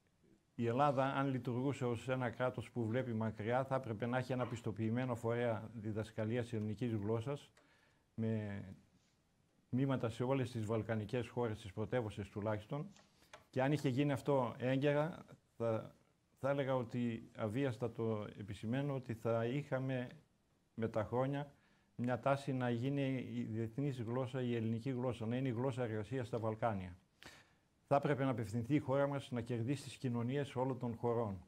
Η Ελλάδα, αν λειτουργούσε ως ένα κράτος που βλέπει μακριά, θα έπρεπε να έχει ένα πιστοποιημένο φορέα διδασκαλίας ελληνικής γλώσσας με τμήματα σε όλες τις βαλκανικές χώρες, τις πρωτεύουσες τουλάχιστον. Και αν είχε γίνει αυτό έγκαιρα, θα. Θα έλεγα ότι αβίαστα το επισημαίνω ότι θα είχαμε με τα χρόνια μια τάση να γίνει η διεθνής γλώσσα, η ελληνική γλώσσα, να είναι η γλώσσα εργασίας στα Βαλκάνια. Θα έπρεπε να απευθυνθεί η χώρα μας να κερδίσει τις κοινωνίες όλων των χωρών.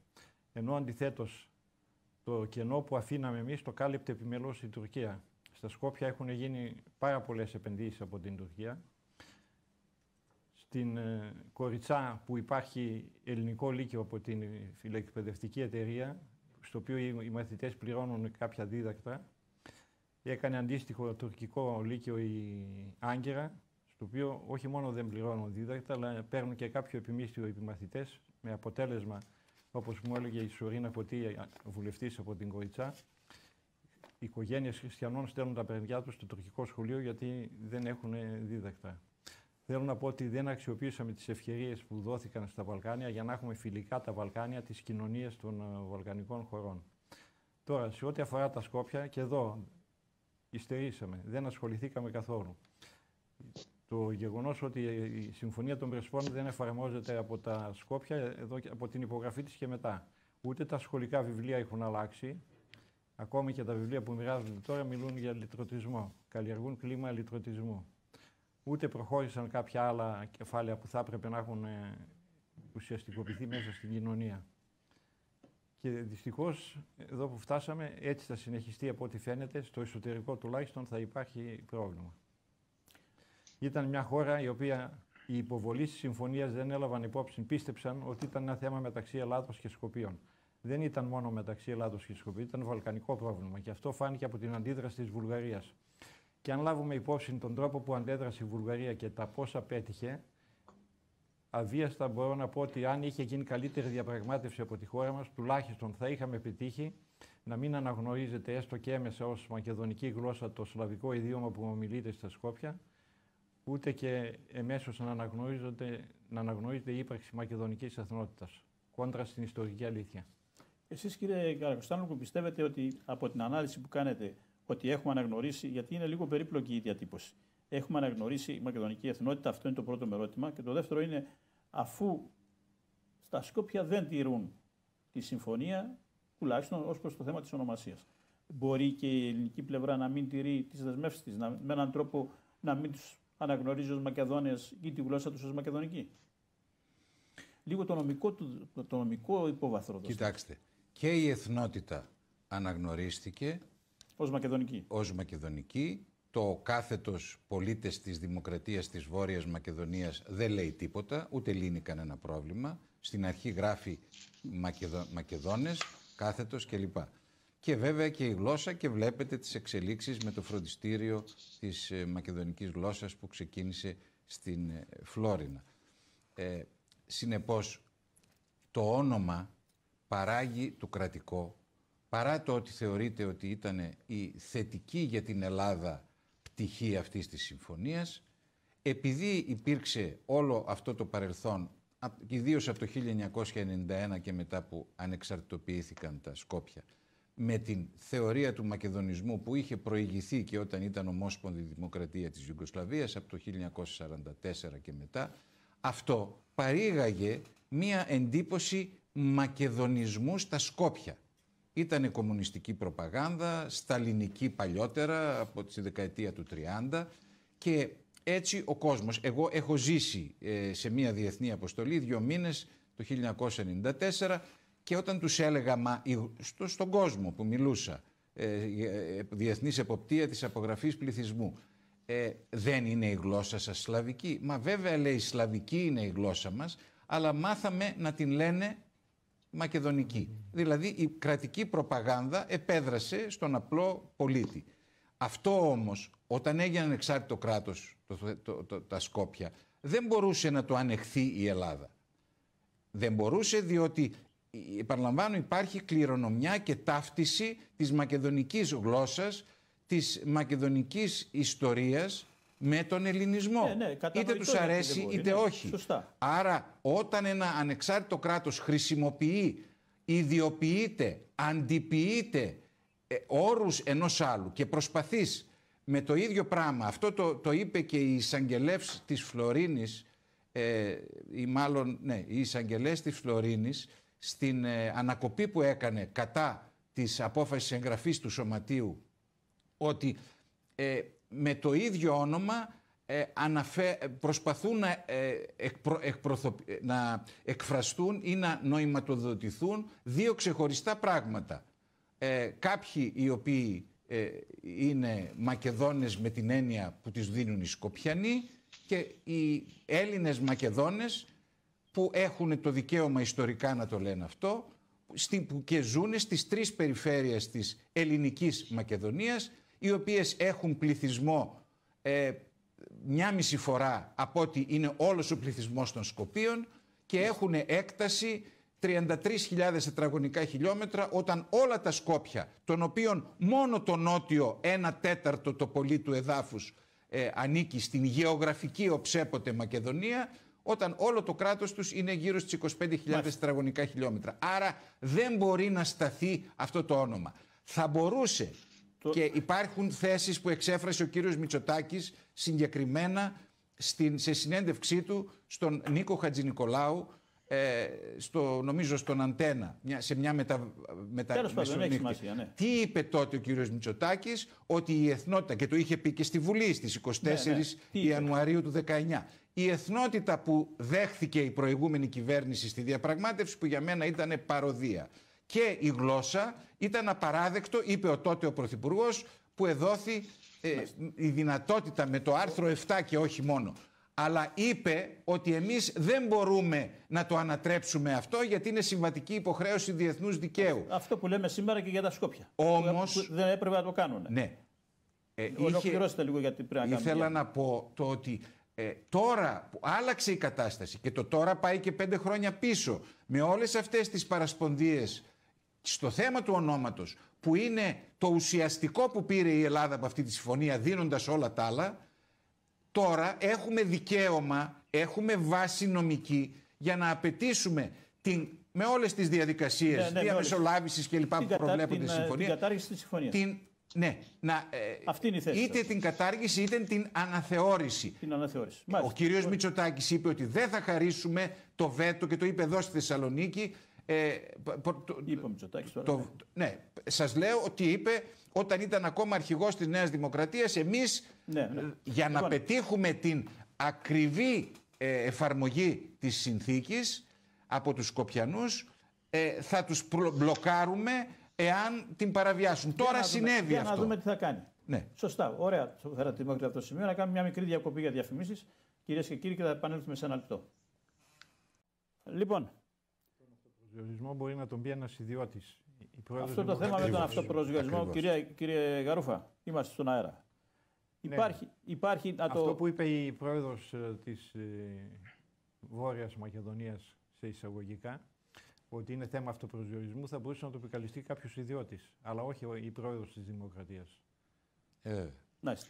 Ενώ αντιθέτως το κενό που αφήναμε εμείς το κάλυπτε επιμελώς η Τουρκία. Στα Σκόπια έχουν γίνει πάρα πολλές επενδύσεις από την Τουρκία. Στην Κοριτσά που υπάρχει ελληνικό λύκειο από την φιλοεκπαιδευτική εταιρεία, στο οποίο οι μαθητές πληρώνουν κάποια δίδακτρα. Έκανε αντίστοιχο τουρκικό λύκειο η Άγκυρα, στο οποίο όχι μόνο δεν πληρώνουν δίδακτρα, αλλά παίρνουν και κάποιο επιμίσθιο οι μαθητές, με αποτέλεσμα, όπως μου έλεγε η Σωρή Ναποτή, βουλευτής από την Κοριτσά, οι οικογένειες χριστιανών στέλνουν τα παιδιά τους στο τουρκικό σχολείο γιατί δεν έχουν δίδακτρα. Θέλω να πω ότι δεν αξιοποιήσαμε τις ευκαιρίες που δόθηκαν στα Βαλκάνια για να έχουμε φιλικά τα Βαλκάνια, τις κοινωνίες των βαλκανικών χωρών. Τώρα, σε ό,τι αφορά τα Σκόπια, και εδώ υστερήσαμε, δεν ασχοληθήκαμε καθόλου. Το γεγονός ότι η Συμφωνία των Πρεσπών δεν εφαρμόζεται από τα Σκόπια, εδώ από την υπογραφή της και μετά. Ούτε τα σχολικά βιβλία έχουν αλλάξει. Ακόμη και τα βιβλία που μοιράζονται τώρα μιλούν για λυτρωτισμό. Καλλιεργούν κλίμα λυτρωτισμού. Ούτε προχώρησαν κάποια άλλα κεφάλαια που θα έπρεπε να έχουν ουσιαστικοποιηθεί μέσα στην κοινωνία. Και δυστυχώς, εδώ που φτάσαμε, έτσι θα συνεχιστεί από ό,τι φαίνεται, στο εσωτερικό τουλάχιστον θα υπάρχει πρόβλημα. Ήταν μια χώρα η οποία οι υποβολείς της συμφωνίας δεν έλαβαν υπόψη, πίστεψαν ότι ήταν ένα θέμα μεταξύ Ελλάδος και Σκοπίων. Δεν ήταν μόνο μεταξύ Ελλάδος και Σκοπίων, ήταν βαλκανικό πρόβλημα. Και αυτό φάνηκε από την αντίδραση της Βουλγαρίας. Και αν λάβουμε υπόψη τον τρόπο που αντέδρασε η Βουλγαρία και τα πόσα πέτυχε, αβίαστα μπορώ να πω ότι αν είχε γίνει καλύτερη διαπραγμάτευση από τη χώρα μας, τουλάχιστον θα είχαμε επιτύχει να μην αναγνωρίζεται έστω και έμεσα ως μακεδονική γλώσσα το σλαβικό ιδίωμα που ομιλείται στα Σκόπια, ούτε και εμέσως να αναγνωρίζεται, να αναγνωρίζεται η ύπαρξη μακεδονικής εθνότητας, κόντρα στην ιστορική αλήθεια. Εσείς, κύριε Καρακοστάνογλου, πιστεύετε ότι από την ανάλυση που κάνετε ότι έχουμε αναγνωρίσει, γιατί είναι λίγο περίπλοκη η διατύπωση, έχουμε αναγνωρίσει η μακεδονική εθνότητα, αυτό είναι το πρώτο με ερώτημα. Και το δεύτερο είναι, αφού στα Σκόπια δεν τηρούν τη συμφωνία, τουλάχιστον ως προς το θέμα της ονομασίας, μπορεί και η ελληνική πλευρά να μην τηρεί τις δεσμεύσεις της, να, με έναν τρόπο να μην τους αναγνωρίζει ως Μακεδόνες ή τη γλώσσα τους ως μακεδονική? Λίγο το νομικό, το, το νομικό υπόβαθρο. Κοιτάξτε, και η εθνότητα αναγνωρίστηκε ως μακεδονική. Ως μακεδονική. Το κάθετος πολίτες της Δημοκρατίας της Βόρειας Μακεδονίας δεν λέει τίποτα, ούτε λύνει κανένα πρόβλημα. Στην αρχή γράφει Μακεδο... Μακεδόνες, κάθετος κλπ. Και βέβαια και η γλώσσα, και βλέπετε τις εξελίξεις με το φροντιστήριο της μακεδονικής γλώσσας που ξεκίνησε στην Φλόρινα. Ε, συνεπώς, το όνομα παράγει το κρατικό, παρά το ότι θεωρείται ότι ήταν η θετική για την Ελλάδα πτυχή αυτής της συμφωνίας, επειδή υπήρξε όλο αυτό το παρελθόν, ιδίως από το χίλια εννιακόσια ενενήντα ένα και μετά που ανεξαρτητοποιήθηκαν τα Σκόπια, με την θεωρία του μακεδονισμού που είχε προηγηθεί και όταν ήταν ομόσπονδη δημοκρατία της Ιουγκοσλαβίας από το χίλια εννιακόσια σαράντα τέσσερα και μετά, αυτό παρήγαγε μία εντύπωση μακεδονισμού στα Σκόπια. Ήτανε κομμουνιστική προπαγάνδα, σταλινική παλιότερα από τη δεκαετία του τριάντα, και έτσι ο κόσμος, εγώ έχω ζήσει ε, σε μια διεθνή αποστολή δύο μήνες το χίλια εννιακόσια ενενήντα τέσσερα και όταν τους έλεγα μα, στο, στον κόσμο που μιλούσα, ε, ε, διεθνής εποπτεία της απογραφής πληθυσμού, ε, δεν είναι η γλώσσα σας σλαβική? Μα βέβαια, λέει, σλαβική είναι η γλώσσα μας, αλλά μάθαμε να την λένε μακεδονική. Δηλαδή η κρατική προπαγάνδα επέδρασε στον απλό πολίτη. Αυτό όμως, όταν έγινε ανεξάρτητο κράτος το, το, το, το, τα Σκόπια, δεν μπορούσε να το ανεχθεί η Ελλάδα. Δεν μπορούσε, διότι, επαναλαμβάνω, υπάρχει κληρονομιά και ταύτιση της μακεδονικής γλώσσας, της μακεδονικής ιστορίας με τον ελληνισμό. Ναι, ναι, είτε τους αρέσει μπορεί, είτε ναι, όχι. Σωστά. Άρα όταν ένα ανεξάρτητο κράτος χρησιμοποιεί, ιδιοποιείται, αντιποιείται ε, όρους ενός άλλου και προσπαθείς με το ίδιο πράγμα, αυτό το, το είπε και η εισαγγελεύς της Φλωρίνης, ε, ή μάλλον ναι, οι εισαγγελές της Φλωρίνης στην ε, ανακοπή που έκανε κατά της απόφασης εγγραφής του Σωματείου, ότι ε, με το ίδιο όνομα ε, αναφε, προσπαθούν να, ε, εκπρο, εκπροθω, να εκφραστούν ή να νοηματοδοτηθούν δύο ξεχωριστά πράγματα. Ε, κάποιοι οι οποίοι ε, είναι Μακεδόνες με την έννοια που τις δίνουν οι Σκοπιανοί και οι Έλληνες Μακεδόνες που έχουν το δικαίωμα ιστορικά να το λένε αυτό και ζουν στις τρεις περιφέρειες της ελληνικής Μακεδονίας, οι οποίες έχουν πληθυσμό ε, μια μισή φορά από ότι είναι όλος ο πληθυσμός των Σκοπίων και έχουν έκταση τριάντα τρεις χιλιάδες τετραγωνικά χιλιόμετρα, όταν όλα τα Σκόπια, των οποίων μόνο το νότιο ένα τέταρτο το πολύ του εδάφους ε, ανήκει στην γεωγραφική οψέποτε Μακεδονία, όταν όλο το κράτος τους είναι γύρω στις είκοσι πέντε χιλιάδες τετραγωνικά χιλιόμετρα. Άρα δεν μπορεί να σταθεί αυτό το όνομα. Θα μπορούσε το... και υπάρχουν θέσεις που εξέφρασε ο κύριος Μητσοτάκης συγκεκριμένα στην, σε συνέντευξή του στον Νίκο Χατζηνικολάου, ε, στο, νομίζω στον Αντένα, μια, σε μια μετα, μετα, Τέλος πάντων, έχει σημασία, ναι. Τι είπε τότε ο κύριος Μητσοτάκης? Ότι η εθνότητα, και το είχε πει και στη Βουλή στις είκοσι τέσσερις ναι, ναι. Ιανουαρίου του δεκαεννιά, η εθνότητα που δέχθηκε η προηγούμενη κυβέρνηση στη διαπραγμάτευση, που για μένα ήταν παροδία, και η γλώσσα ήταν απαράδεκτο, είπε ο τότε ο Πρωθυπουργός, που εδόθη ε, η δυνατότητα με το άρθρο επτά και όχι μόνο. Αλλά είπε ότι εμείς δεν μπορούμε να το ανατρέψουμε αυτό, γιατί είναι συμβατική υποχρέωση διεθνούς δικαίου. Αυτό που λέμε σήμερα και για τα Σκόπια. Όμως, δεν έπρεπε να το κάνουν. Ναι. Ε, Ολοκληρώστε λίγο, γιατί πρέπει να ήθελα να πω το ότι... Ε, τώρα που άλλαξε η κατάσταση και το τώρα πάει και πέντε χρόνια πίσω, με όλες αυτές τις παρασπονδίες στο θέμα του ονόματος, που είναι το ουσιαστικό που πήρε η Ελλάδα από αυτή τη συμφωνία δίνοντας όλα τα άλλα, τώρα έχουμε δικαίωμα, έχουμε βάση νομική για να απαιτήσουμε την, με όλες τις διαδικασίες ναι, ναι, διαμεσολάβησης και λοιπά που κατά, προβλέπονται στη συμφωνία, την κατάργηση της συμφωνίας. Την, Ναι, να, αυτή είναι η θέση είτε σας. Την κατάργηση είτε την αναθεώρηση. Την αναθεώρηση. Ο κύριος Μητσοτάκης είπε ότι δεν θα χαρίσουμε το βέτο, και το είπε εδώ στη Θεσσαλονίκη. Ε, προ, το, είπε ο Μητσοτάκης τώρα. Το, ναι. Το, ναι, σας λέω ότι είπε όταν ήταν ακόμα αρχηγός της Νέας Δημοκρατίας. Εμείς ναι, ναι. για να λοιπόν. πετύχουμε την ακριβή ε, εφαρμογή της συνθήκης από τους Σκοπιανούς ε, θα τους μπλοκάρουμε εάν την παραβιάσουν. Για Τώρα να δούμε, συνέβη για αυτό. Για να δούμε τι θα κάνει. Ναι. Σωστά. Ωραία. Θα ρατιμόκριτα αυτό το σημείο. Να κάνουμε μια μικρή διακοπή για διαφημίσεις, κυρίες και κύριοι, και θα επανέλθουμε σε ένα λεπτό. Λοιπόν. Τον αυτοπροσδιορισμό μπορεί να τον πει ένας ιδιώτης. Αυτό το θέμα με τον αυτοπροσδιορισμό, κυρία, κύριε Γαρούφα, είμαστε στον αέρα. Ναι. Υπάρχει, υπάρχει να το... Αυτό που είπε η πρόεδρος της ε, Βόρειας Μακεδονίας σε εισαγωγικά, ότι είναι θέμα αυτοπροσδιορισμού, θα μπορούσε να το επικαλυστεί κάποιος ιδιώτης, αλλά όχι η πρόεδρος της Δημοκρατίας. Ε. Nice.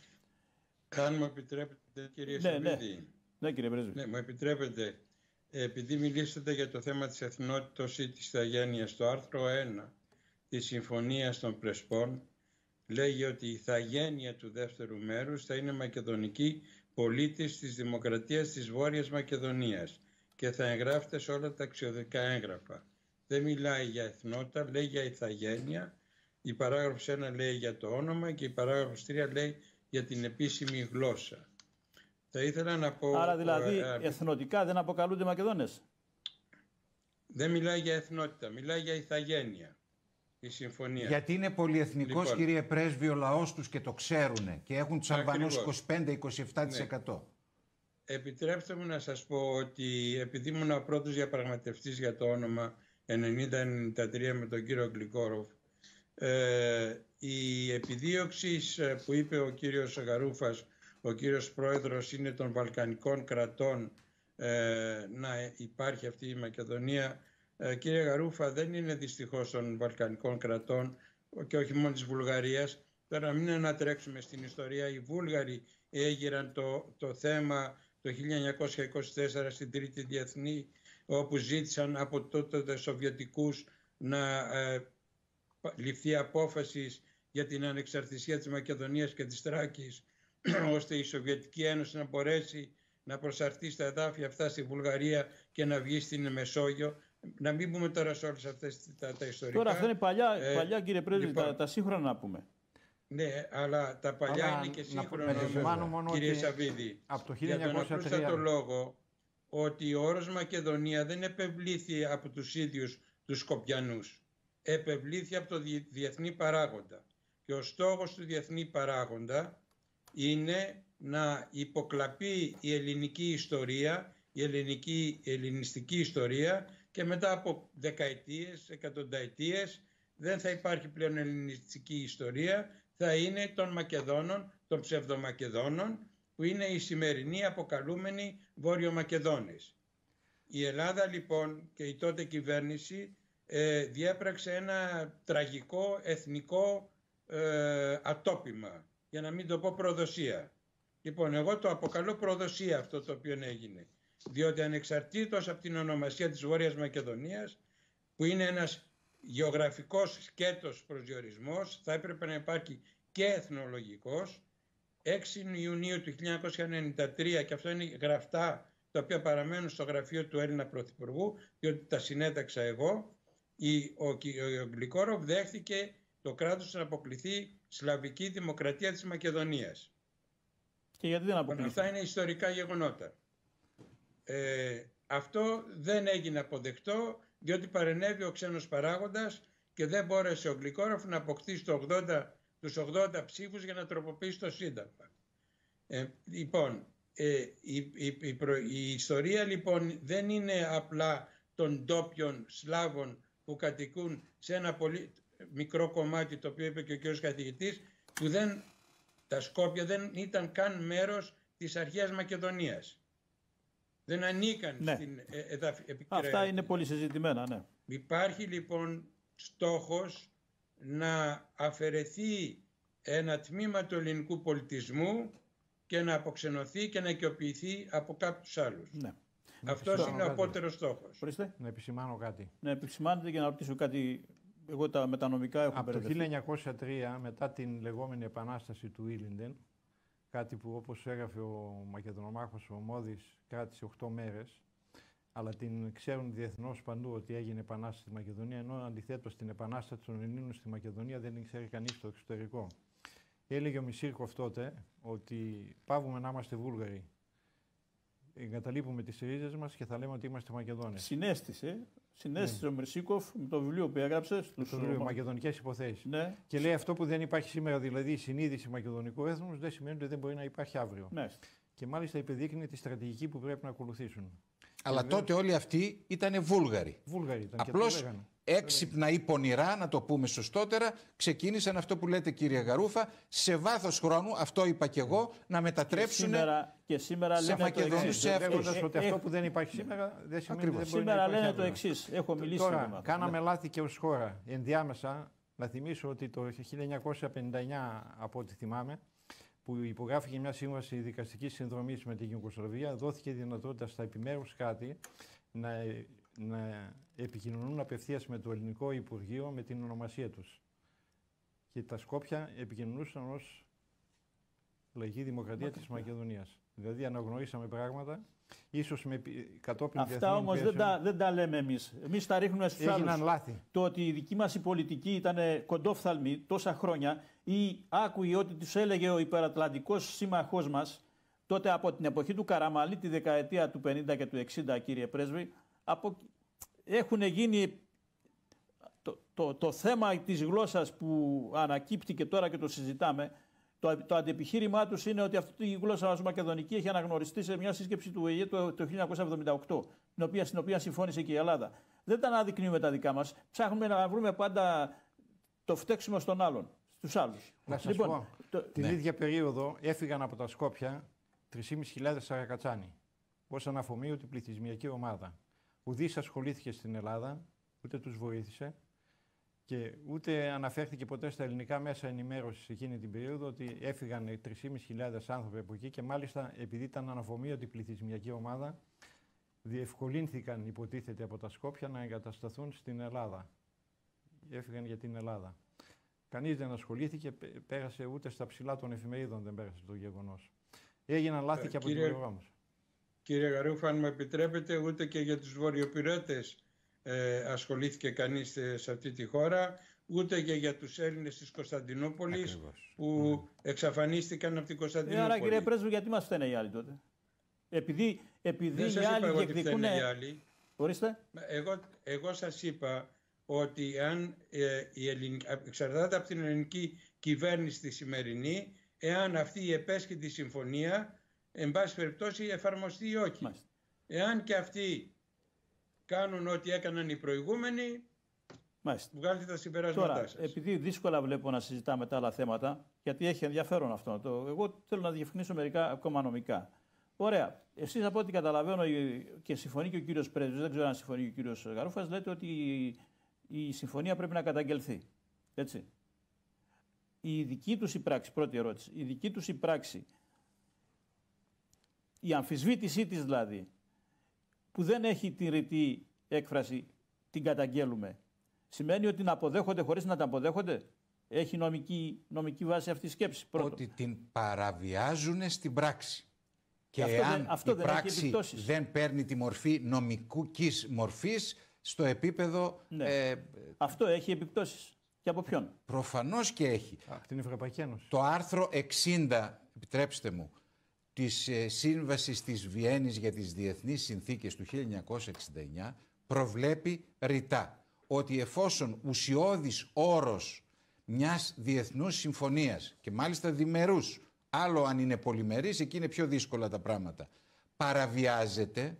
Αν μου επιτρέπετε, κύριε ναι, Σαββιδή. Ναι. ναι, κύριε Πρέσβη. Ναι, μου επιτρέπετε, επειδή μιλήσατε για το θέμα της εθνότητας ή της ηθαγένειας, το άρθρο ένα της Συμφωνίας των Πρεσπών λέγει ότι η ηθαγένεια του δεύτερου μέρους θα είναι μακεδονική πολίτης της Δημοκρατίας της Βόρειας Μακεδονίας και θα εγγράφεται σε όλα τα αξιωδικά έγγραφα. Δεν μιλάει για εθνότητα, λέει για ηθαγένεια. Η παράγραφος ένα λέει για το όνομα και η παράγραφος τρία λέει για την επίσημη γλώσσα. Θα ήθελα να πω... Άρα δηλαδή α... εθνοτικά δεν αποκαλούνται Μακεδόνες. Δεν μιλάει για εθνότητα, μιλάει για ηθαγένεια. Η συμφωνία. Γιατί είναι πολυεθνικός, λοιπόν, κύριε Πρέσβη, ο λαός τους, και το ξέρουν και έχουν τους Αλβανούς είκοσι πέντε με είκοσι επτά τοις εκατό. Ναι. Επιτρέψτε μου να σας πω ότι επειδή ήμουν ο πρώτος διαπραγματευτής για το όνομα ενενήντα ενενήντα τρία με τον κύριο Γκλικόροφ, ε, η επιδίωξη που είπε ο κύριος Γαρούφας, ο κύριος πρόεδρος, είναι των Βαλκανικών κρατών ε, να υπάρχει αυτή η Μακεδονία. Ε, κύριε Γαρούφα, δεν είναι δυστυχώς των Βαλκανικών κρατών και όχι μόνο της Βουλγαρίας. Τώρα μην ανατρέξουμε στην ιστορία. Οι Βούλγαροι έγειραν το, το θέμα το χίλια εννιακόσια είκοσι τέσσερα στην Τρίτη Διεθνή, όπου ζήτησαν από τότε Σοβιετικούς να ε, ληφθεί απόφαση για την ανεξαρτησία της Μακεδονίας και της Θράκης, ώστε η Σοβιετική Ένωση να μπορέσει να προσαρθεί στα εδάφη αυτά στη Βουλγαρία και να βγει στην Μεσόγειο. Να μην πούμε τώρα σε όλες αυτές τα, τα ιστορικά. Τώρα αυτά είναι παλιά, ε, παλιά κύριε Πρέσβη, λοιπόν, τα, τα σύγχρονα να πούμε. Ναι, αλλά τα παλιά αλλά είναι και σύγχρονα, κύριε Σαββίδη. Από το χίλια εννιακόσια τρία... Για τον απλούστατο λόγο ότι ο όρος Μακεδονία δεν επευλήθη από τους ίδιους τους Σκοπιανούς. Επευλήθη από το διεθνή παράγοντα. Και ο στόχος του διεθνή παράγοντα είναι να υποκλαπεί η ελληνική ιστορία, η ελληνική, η ελληνιστική ιστορία, και μετά από δεκαετίες, εκατονταετίες δεν θα υπάρχει πλέον ελληνιστική ιστορία, θα είναι των Μακεδόνων, των ψευδομακεδόνων, που είναι οι σημερινοί αποκαλούμενοι Βόρειο-Μακεδόνες. Η Ελλάδα λοιπόν και η τότε κυβέρνηση ε, διέπραξε ένα τραγικό εθνικό ε, ατόπιμα, για να μην το πω προδοσία. Λοιπόν, εγώ το αποκαλώ προδοσία αυτό το οποίο έγινε, διότι ανεξαρτήτως από την ονομασία της Βόρειας Μακεδονίας, που είναι ένας γεωγραφικός σκέτος προσδιορισμός, θα έπρεπε να υπάρχει και εθνολογικός. έξι Ιουνίου του χίλια εννιακόσια ενενήντα τρία, και αυτό είναι γραφτά τα οποία παραμένουν στο γραφείο του Έλληνα Πρωθυπουργού, διότι τα συνέταξα εγώ, η, ο, ο Γλυκόροφ δέχθηκε το κράτος να αποκληθεί Σλαβική Δημοκρατία της Μακεδονίας. Και γιατί δεν αποκληθεί? Αυτά είναι ιστορικά γεγονότα. Ε, αυτό δεν έγινε αποδεκτό, διότι παρενέβη ο ξένος παράγοντας και δεν μπόρεσε ο Γλυκόροφ να αποκτήσει το ογδόντα, τους ογδόντα ψήφους για να τροποποιήσει το Σύνταγμα. Ε, λοιπόν, ε, η, η, η, προ, η ιστορία λοιπόν δεν είναι απλά των ντόπιων Σλάβων που κατοικούν σε ένα πολύ μικρό κομμάτι, το οποίο είπε και ο κύριος καθηγητής, που δεν, τα Σκόπια δεν ήταν καν μέρος της αρχαίας Μακεδονίας. Δεν ανήκαν, ναι, στην επικράτεια. Αυτά είναι πολύ συζητημένα, ναι. Υπάρχει λοιπόν στόχος να αφαιρεθεί ένα τμήμα του ελληνικού πολιτισμού και να αποξενωθεί και να οικειοποιηθεί από κάποιους άλλους. Ναι. Αυτός είναι ο απότερος στόχος. Ορίστε. Να επισημάνω κάτι. Να επισημάνετε και να ρωτήσω κάτι. Εγώ τα μετανομικά έχω μπερδευτεί. Από το χίλια εννιακόσια τρία, μετά την λεγόμενη επανάσταση του Ήλιντεν, κάτι που, όπως έγραφε ο Μακεδονομάχος ο Μόδης, κράτησε οκτώ μέρες, αλλά την ξέρουν διεθνώς παντού ότι έγινε επανάσταση στη Μακεδονία, ενώ αντιθέτως την επανάσταση των Ελλήνων στη Μακεδονία δεν την ξέρει κανείς στο εξωτερικό. Έλεγε ο Μισήρκοφ τότε ότι πάβουμε να είμαστε Βούλγαροι, εγκαταλείπουμε τις ρίζες μας και θα λέμε ότι είμαστε Μακεδόνες. Συνέστησε, συνέστησε, ναι, ο Μερσίκοφ με το βιβλίο που έγραψε. Στους... Το βιβλίο «Μακεδονικές υποθέσεις». Ναι. Και λέει αυτό που δεν υπάρχει σήμερα, δηλαδή η συνείδηση μακεδονικού έθνους, δεν σημαίνει ότι δεν μπορεί να υπάρχει αύριο. Ναι. Και μάλιστα υπεδείκνει τη στρατηγική που πρέπει να ακολουθήσουν. Αλλά και τότε βέβαια... όλοι αυτοί ήταν Βούλγαροι. Βούλγαροι ήταν. Απλώς έξυπνα ή πονηρά, να το πούμε σωστότερα, ξεκίνησαν αυτό που λέτε, κύριε Γαρούφα, σε βάθος χρόνου, αυτό είπα και εγώ, να μετατρέψουν και σήμερα, και σήμερα σε Μακεδονούς σε αυτούς. Λέγοντας ότι αυτό που δεν υπάρχει σήμερα δεν σημαίνει ότι δεν μπορεί σήμερα να υπάρχει. Σήμερα λένε το εξής. Έχω μιλήσει. Τώρα, τώρα κάναμε, ναι, λάθη και ως χώρα. Ενδιάμεσα, να θυμίσω ότι το χίλια εννιακόσια πενήντα εννιά, από ό,τι θυμάμαι, που υπογράφηκε μια σύμβαση δικαστικής συνδρομής με την Ιουγκοσλαβία, δόθηκε δυνατότητα στα επιμέρους κράτη να, να επικοινωνούν απευθείας με το ελληνικό Υπουργείο με την ονομασία τους. Και τα Σκόπια επικοινωνούσαν ως λαϊκή δημοκρατία της Μακεδονίας. Δηλαδή αναγνωρίσαμε πράγματα, ίσως με κατόπιν. Αυτά όμως δεν τα, δεν τα λέμε εμείς. Εμείς τα ρίχνουμε στους άλλους. Λάθη. Το ότι η δική μας η πολιτική ήταν κοντόφθαλμη τόσα χρόνια, ή άκουγε ότι τους έλεγε ο υπερατλαντικός σύμμαχός μας, τότε από την εποχή του Καραμαλή, τη δεκαετία του πενήντα και του εξήντα, κύριε πρέσβη, από... έχουν γίνει... Το, το, το θέμα της γλώσσας που ανακύπτει και τώρα και το συζητάμε, Το, το αντιεπιχείρημά τους είναι ότι αυτή η γλώσσα μας μακεδονική έχει αναγνωριστεί σε μια σύσκεψη του ΟΗΕ το, το χίλια εννιακόσια εβδομήντα οκτώ, την οποία, στην οποία συμφώνησε και η Ελλάδα. Δεν τα αναδεικνύουμε τα δικά μας. Ψάχνουμε να βρούμε πάντα το φταίξιμο στον άλλον, στους άλλους. Να σας λοιπόν, πω, το... την, ναι, ίδια περίοδο έφυγαν από τα Σκόπια τρεις χιλιάδες πεντακόσιοι Σαρακατσάνοι ως αναφομοίωτη πληθυσμιακή ομάδα. Ουδής ασχολήθηκε στην Ελλάδα, ούτε τους βοήθησε. Και ούτε αναφέρθηκε ποτέ στα ελληνικά μέσα ενημέρωσης εκείνη την περίοδο ότι έφυγαν τρεις χιλιάδες πεντακόσιοι άνθρωποι από εκεί, και μάλιστα επειδή ήταν αναφομοίωτη πληθυσμιακή ομάδα, διευκολύνθηκαν, υποτίθεται, από τα Σκόπια να εγκατασταθούν στην Ελλάδα. Έφυγαν για την Ελλάδα. Κανείς δεν ασχολήθηκε, πέρασε ούτε στα ψηλά των εφημερίδων, δεν πέρασε το γεγονός. Έγιναν λάθη ε, και από κύριε, την πλευρά μας. Κύριε Γαρούφα, αν μου επιτρέπετε, ούτε και για τους βορειοπυρώτες Ε, ασχολήθηκε κανείς σε αυτή τη χώρα, ούτε και για τους Έλληνες της Κωνσταντινούπολης. Ακριβώς. Που mm. εξαφανίστηκαν από την Κωνσταντινούπολη. Άρα κύριε Πρέσβη, γιατί μας φταίνε οι άλλοι τότε? Επειδή, επειδή οι άλλοι διεκδικούν... Ορίστε. Εγώ, εγώ σας είπα ότι αν, ε, η ελληνική, εξαρτάται από την ελληνική κυβέρνηση τη σημερινή, εάν αυτή η επέσχυντη συμφωνία, εν πάση περιπτώσει, εφαρμοστεί ή όχι. Μάλιστα. Εάν και αυτοί κάνουν ό,τι έκαναν οι προηγούμενοι, μάλιστα, βγάλετε τα συμπεράσματά σας. Επειδή δύσκολα βλέπω να συζητάμε τα άλλα θέματα, γιατί έχει ενδιαφέρον αυτό, το, εγώ θέλω να διευκρινίσω μερικά ακόμα νομικά. Ωραία. Εσείς από ό,τι καταλαβαίνω και συμφωνεί και ο κύριος Πρέσβης, δεν ξέρω αν συμφωνεί και ο κύριος Γαρούφας, λέτε ότι η συμφωνία πρέπει να καταγγελθεί. Έτσι. Η δική τους η πράξη, πρώτη ερώτηση, η δική τους η πράξη, η αμφισβήτησή της δηλαδή, που δεν έχει την ρητή έκφραση την καταγγέλουμε, σημαίνει ότι την αποδέχονται χωρίς να την αποδέχονται? Έχει νομική, νομική βάση αυτή η σκέψη? Πρώτο. Ότι την παραβιάζουν στην πράξη. Και αυτό εάν δεν, αυτό η δεν πράξη δεν παίρνει τη μορφή νομικής μορφής στο επίπεδο... Ναι. Ε, αυτό έχει επιπτώσεις. Και από ποιον? Προφανώς και έχει. Από την Ευρωπαϊκή Ένωση. Το άρθρο εξήντα, επιτρέψτε μου, της ε, Σύμβασης της Βιέννης για τις Διεθνείς Συνθήκες του χίλια εννιακόσια εξήντα εννιά προβλέπει ρητά ότι εφόσον ουσιώδης όρος μιας διεθνούς συμφωνίας, και μάλιστα διμερούς, άλλο αν είναι πολυμερής, εκεί είναι πιο δύσκολα τα πράγματα, παραβιάζεται,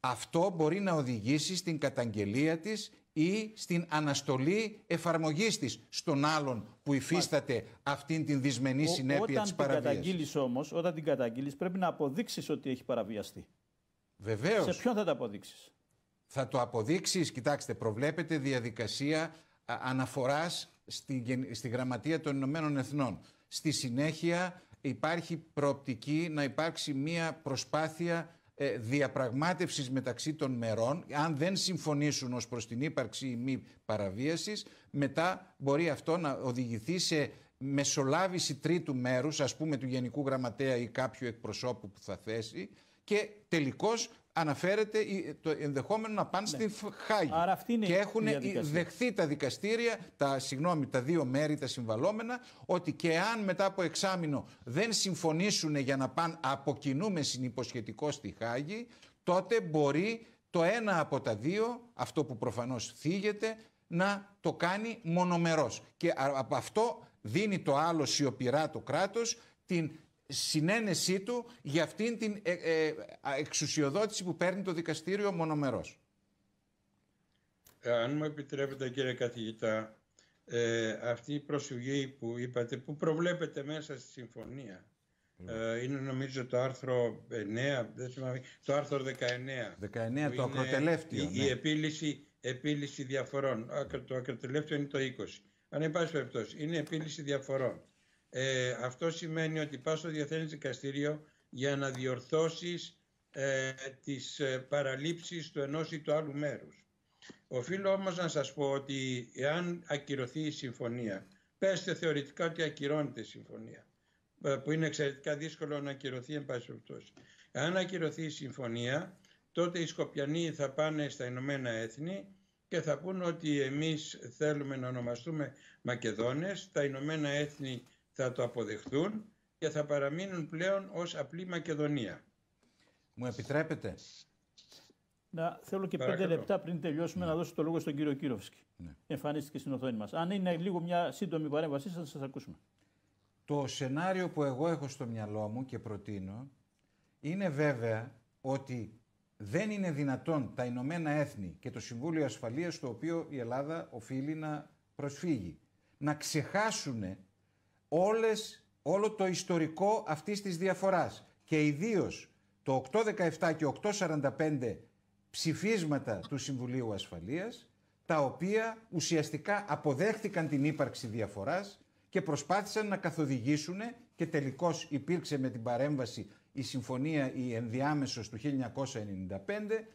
αυτό μπορεί να οδηγήσει στην καταγγελία της ή στην αναστολή εφαρμογής της στον άλλον που υφίσταται αυτήν την δυσμενή συνέπεια της παραβίασης. Όταν την καταγγείλεις όμως, όταν την καταγγείλεις πρέπει να αποδείξεις ότι έχει παραβιαστεί. Βεβαίως. Σε ποιον θα το αποδείξεις? Θα το αποδείξεις, κοιτάξτε, προβλέπεται διαδικασία αναφοράς στη, στη Γραμματεία των Ηνωμένων Εθνών. Στη συνέχεια υπάρχει προοπτική να υπάρξει μία προσπάθεια ε, διαπραγμάτευσης μεταξύ των μερών. Αν δεν συμφωνήσουν ως προς την ύπαρξη ή μη παραβίασης, μετά μπορεί αυτό να οδηγηθεί σε μεσολάβηση τρίτου μέρους, ας πούμε του Γενικού Γραμματέα ή κάποιου εκπροσώπου που θα θέσει, και τελικώς αναφέρεται το ενδεχόμενο να πάνε, ναι, στην Χάγη. Άρα αυτή είναι και έχουν δεχθεί τα δικαστήρια, τα, συγγνώμη, τα δύο μέρη, τα συμβαλόμενα, ότι και αν μετά από εξάμηνο δεν συμφωνήσουν για να πάνε από κοινού με συνυποσχετικό στη Χάγη, τότε μπορεί το ένα από τα δύο, αυτό που προφανώς θίγεται, να το κάνει μονομερός. Και από αυτό δίνει το άλλο σιωπηρά το κράτος την συνένεσή του για αυτήν την ε, ε, εξουσιοδότηση που παίρνει το δικαστήριο μονομερός. Αν μου επιτρέπετε κύριε καθηγητά, ε, αυτή η προσφυγή που είπατε, που προβλέπετε μέσα στη συμφωνία, mm. ε, είναι νομίζω το άρθρο εννέα, δεν θυμάμαι, το άρθρο δεκαεννέα. δεκαεννέα το ακροτελεύτιο. Η, ναι. η επίλυση, επίλυση διαφορών. Το ακροτελεύτιο είναι το είκοσι. Αν υπάρχει περιπτώσει, είναι επίλυση διαφορών. Ε, αυτό σημαίνει ότι πας στο διεθνές δικαστήριο για να διορθώσεις ε, τις ε, παραλήψεις του ενός ή του άλλου μέρους. Οφείλω όμως να σας πω ότι εάν ακυρωθεί η συμφωνία, πέστε θεωρητικά ότι ακυρώνεται η συμφωνία, που είναι εξαιρετικά δύσκολο να ακυρωθεί εν πάση περιπτώσει. Εάν ακυρωθεί η συμφωνία, τότε οι Σκοπιανοί θα πάνε στα Ηνωμένα Έθνη και θα πούν ότι εμείς θέλουμε να ονομαστούμε Μακεδόνες, τα Ηνωμένα Έθνη θα το αποδεχθούν και θα παραμείνουν πλέον ως απλή Μακεδονία. Μου επιτρέπετε? Να θέλω και πέντε λεπτά πριν τελειώσουμε, ναι, να δώσω το λόγο στον κύριο Κύροφσκι. Ναι. Εμφανίστηκε στην οθόνη μας. Αν είναι λίγο μια σύντομη παρέμβασή σας, θα σας ακούσουμε. Το σενάριο που εγώ έχω στο μυαλό μου και προτείνω είναι βέβαια ότι δεν είναι δυνατόν τα Ηνωμένα Έθνη και το Συμβούλιο Ασφαλείας, το οποίο η Ελλάδα οφείλει να προσφύγει, να ξεχάσουν Όλες, όλο το ιστορικό αυτής της διαφοράς, και ιδίως το οκτώ δεκαεπτά και οκτώ σαράντα πέντε ψηφίσματα του Συμβουλίου Ασφαλείας, τα οποία ουσιαστικά αποδέχτηκαν την ύπαρξη διαφοράς και προσπάθησαν να καθοδηγήσουν, και τελικώς υπήρξε με την παρέμβαση η συμφωνία η ενδιάμεσος του χίλια εννιακόσια ενενήντα πέντε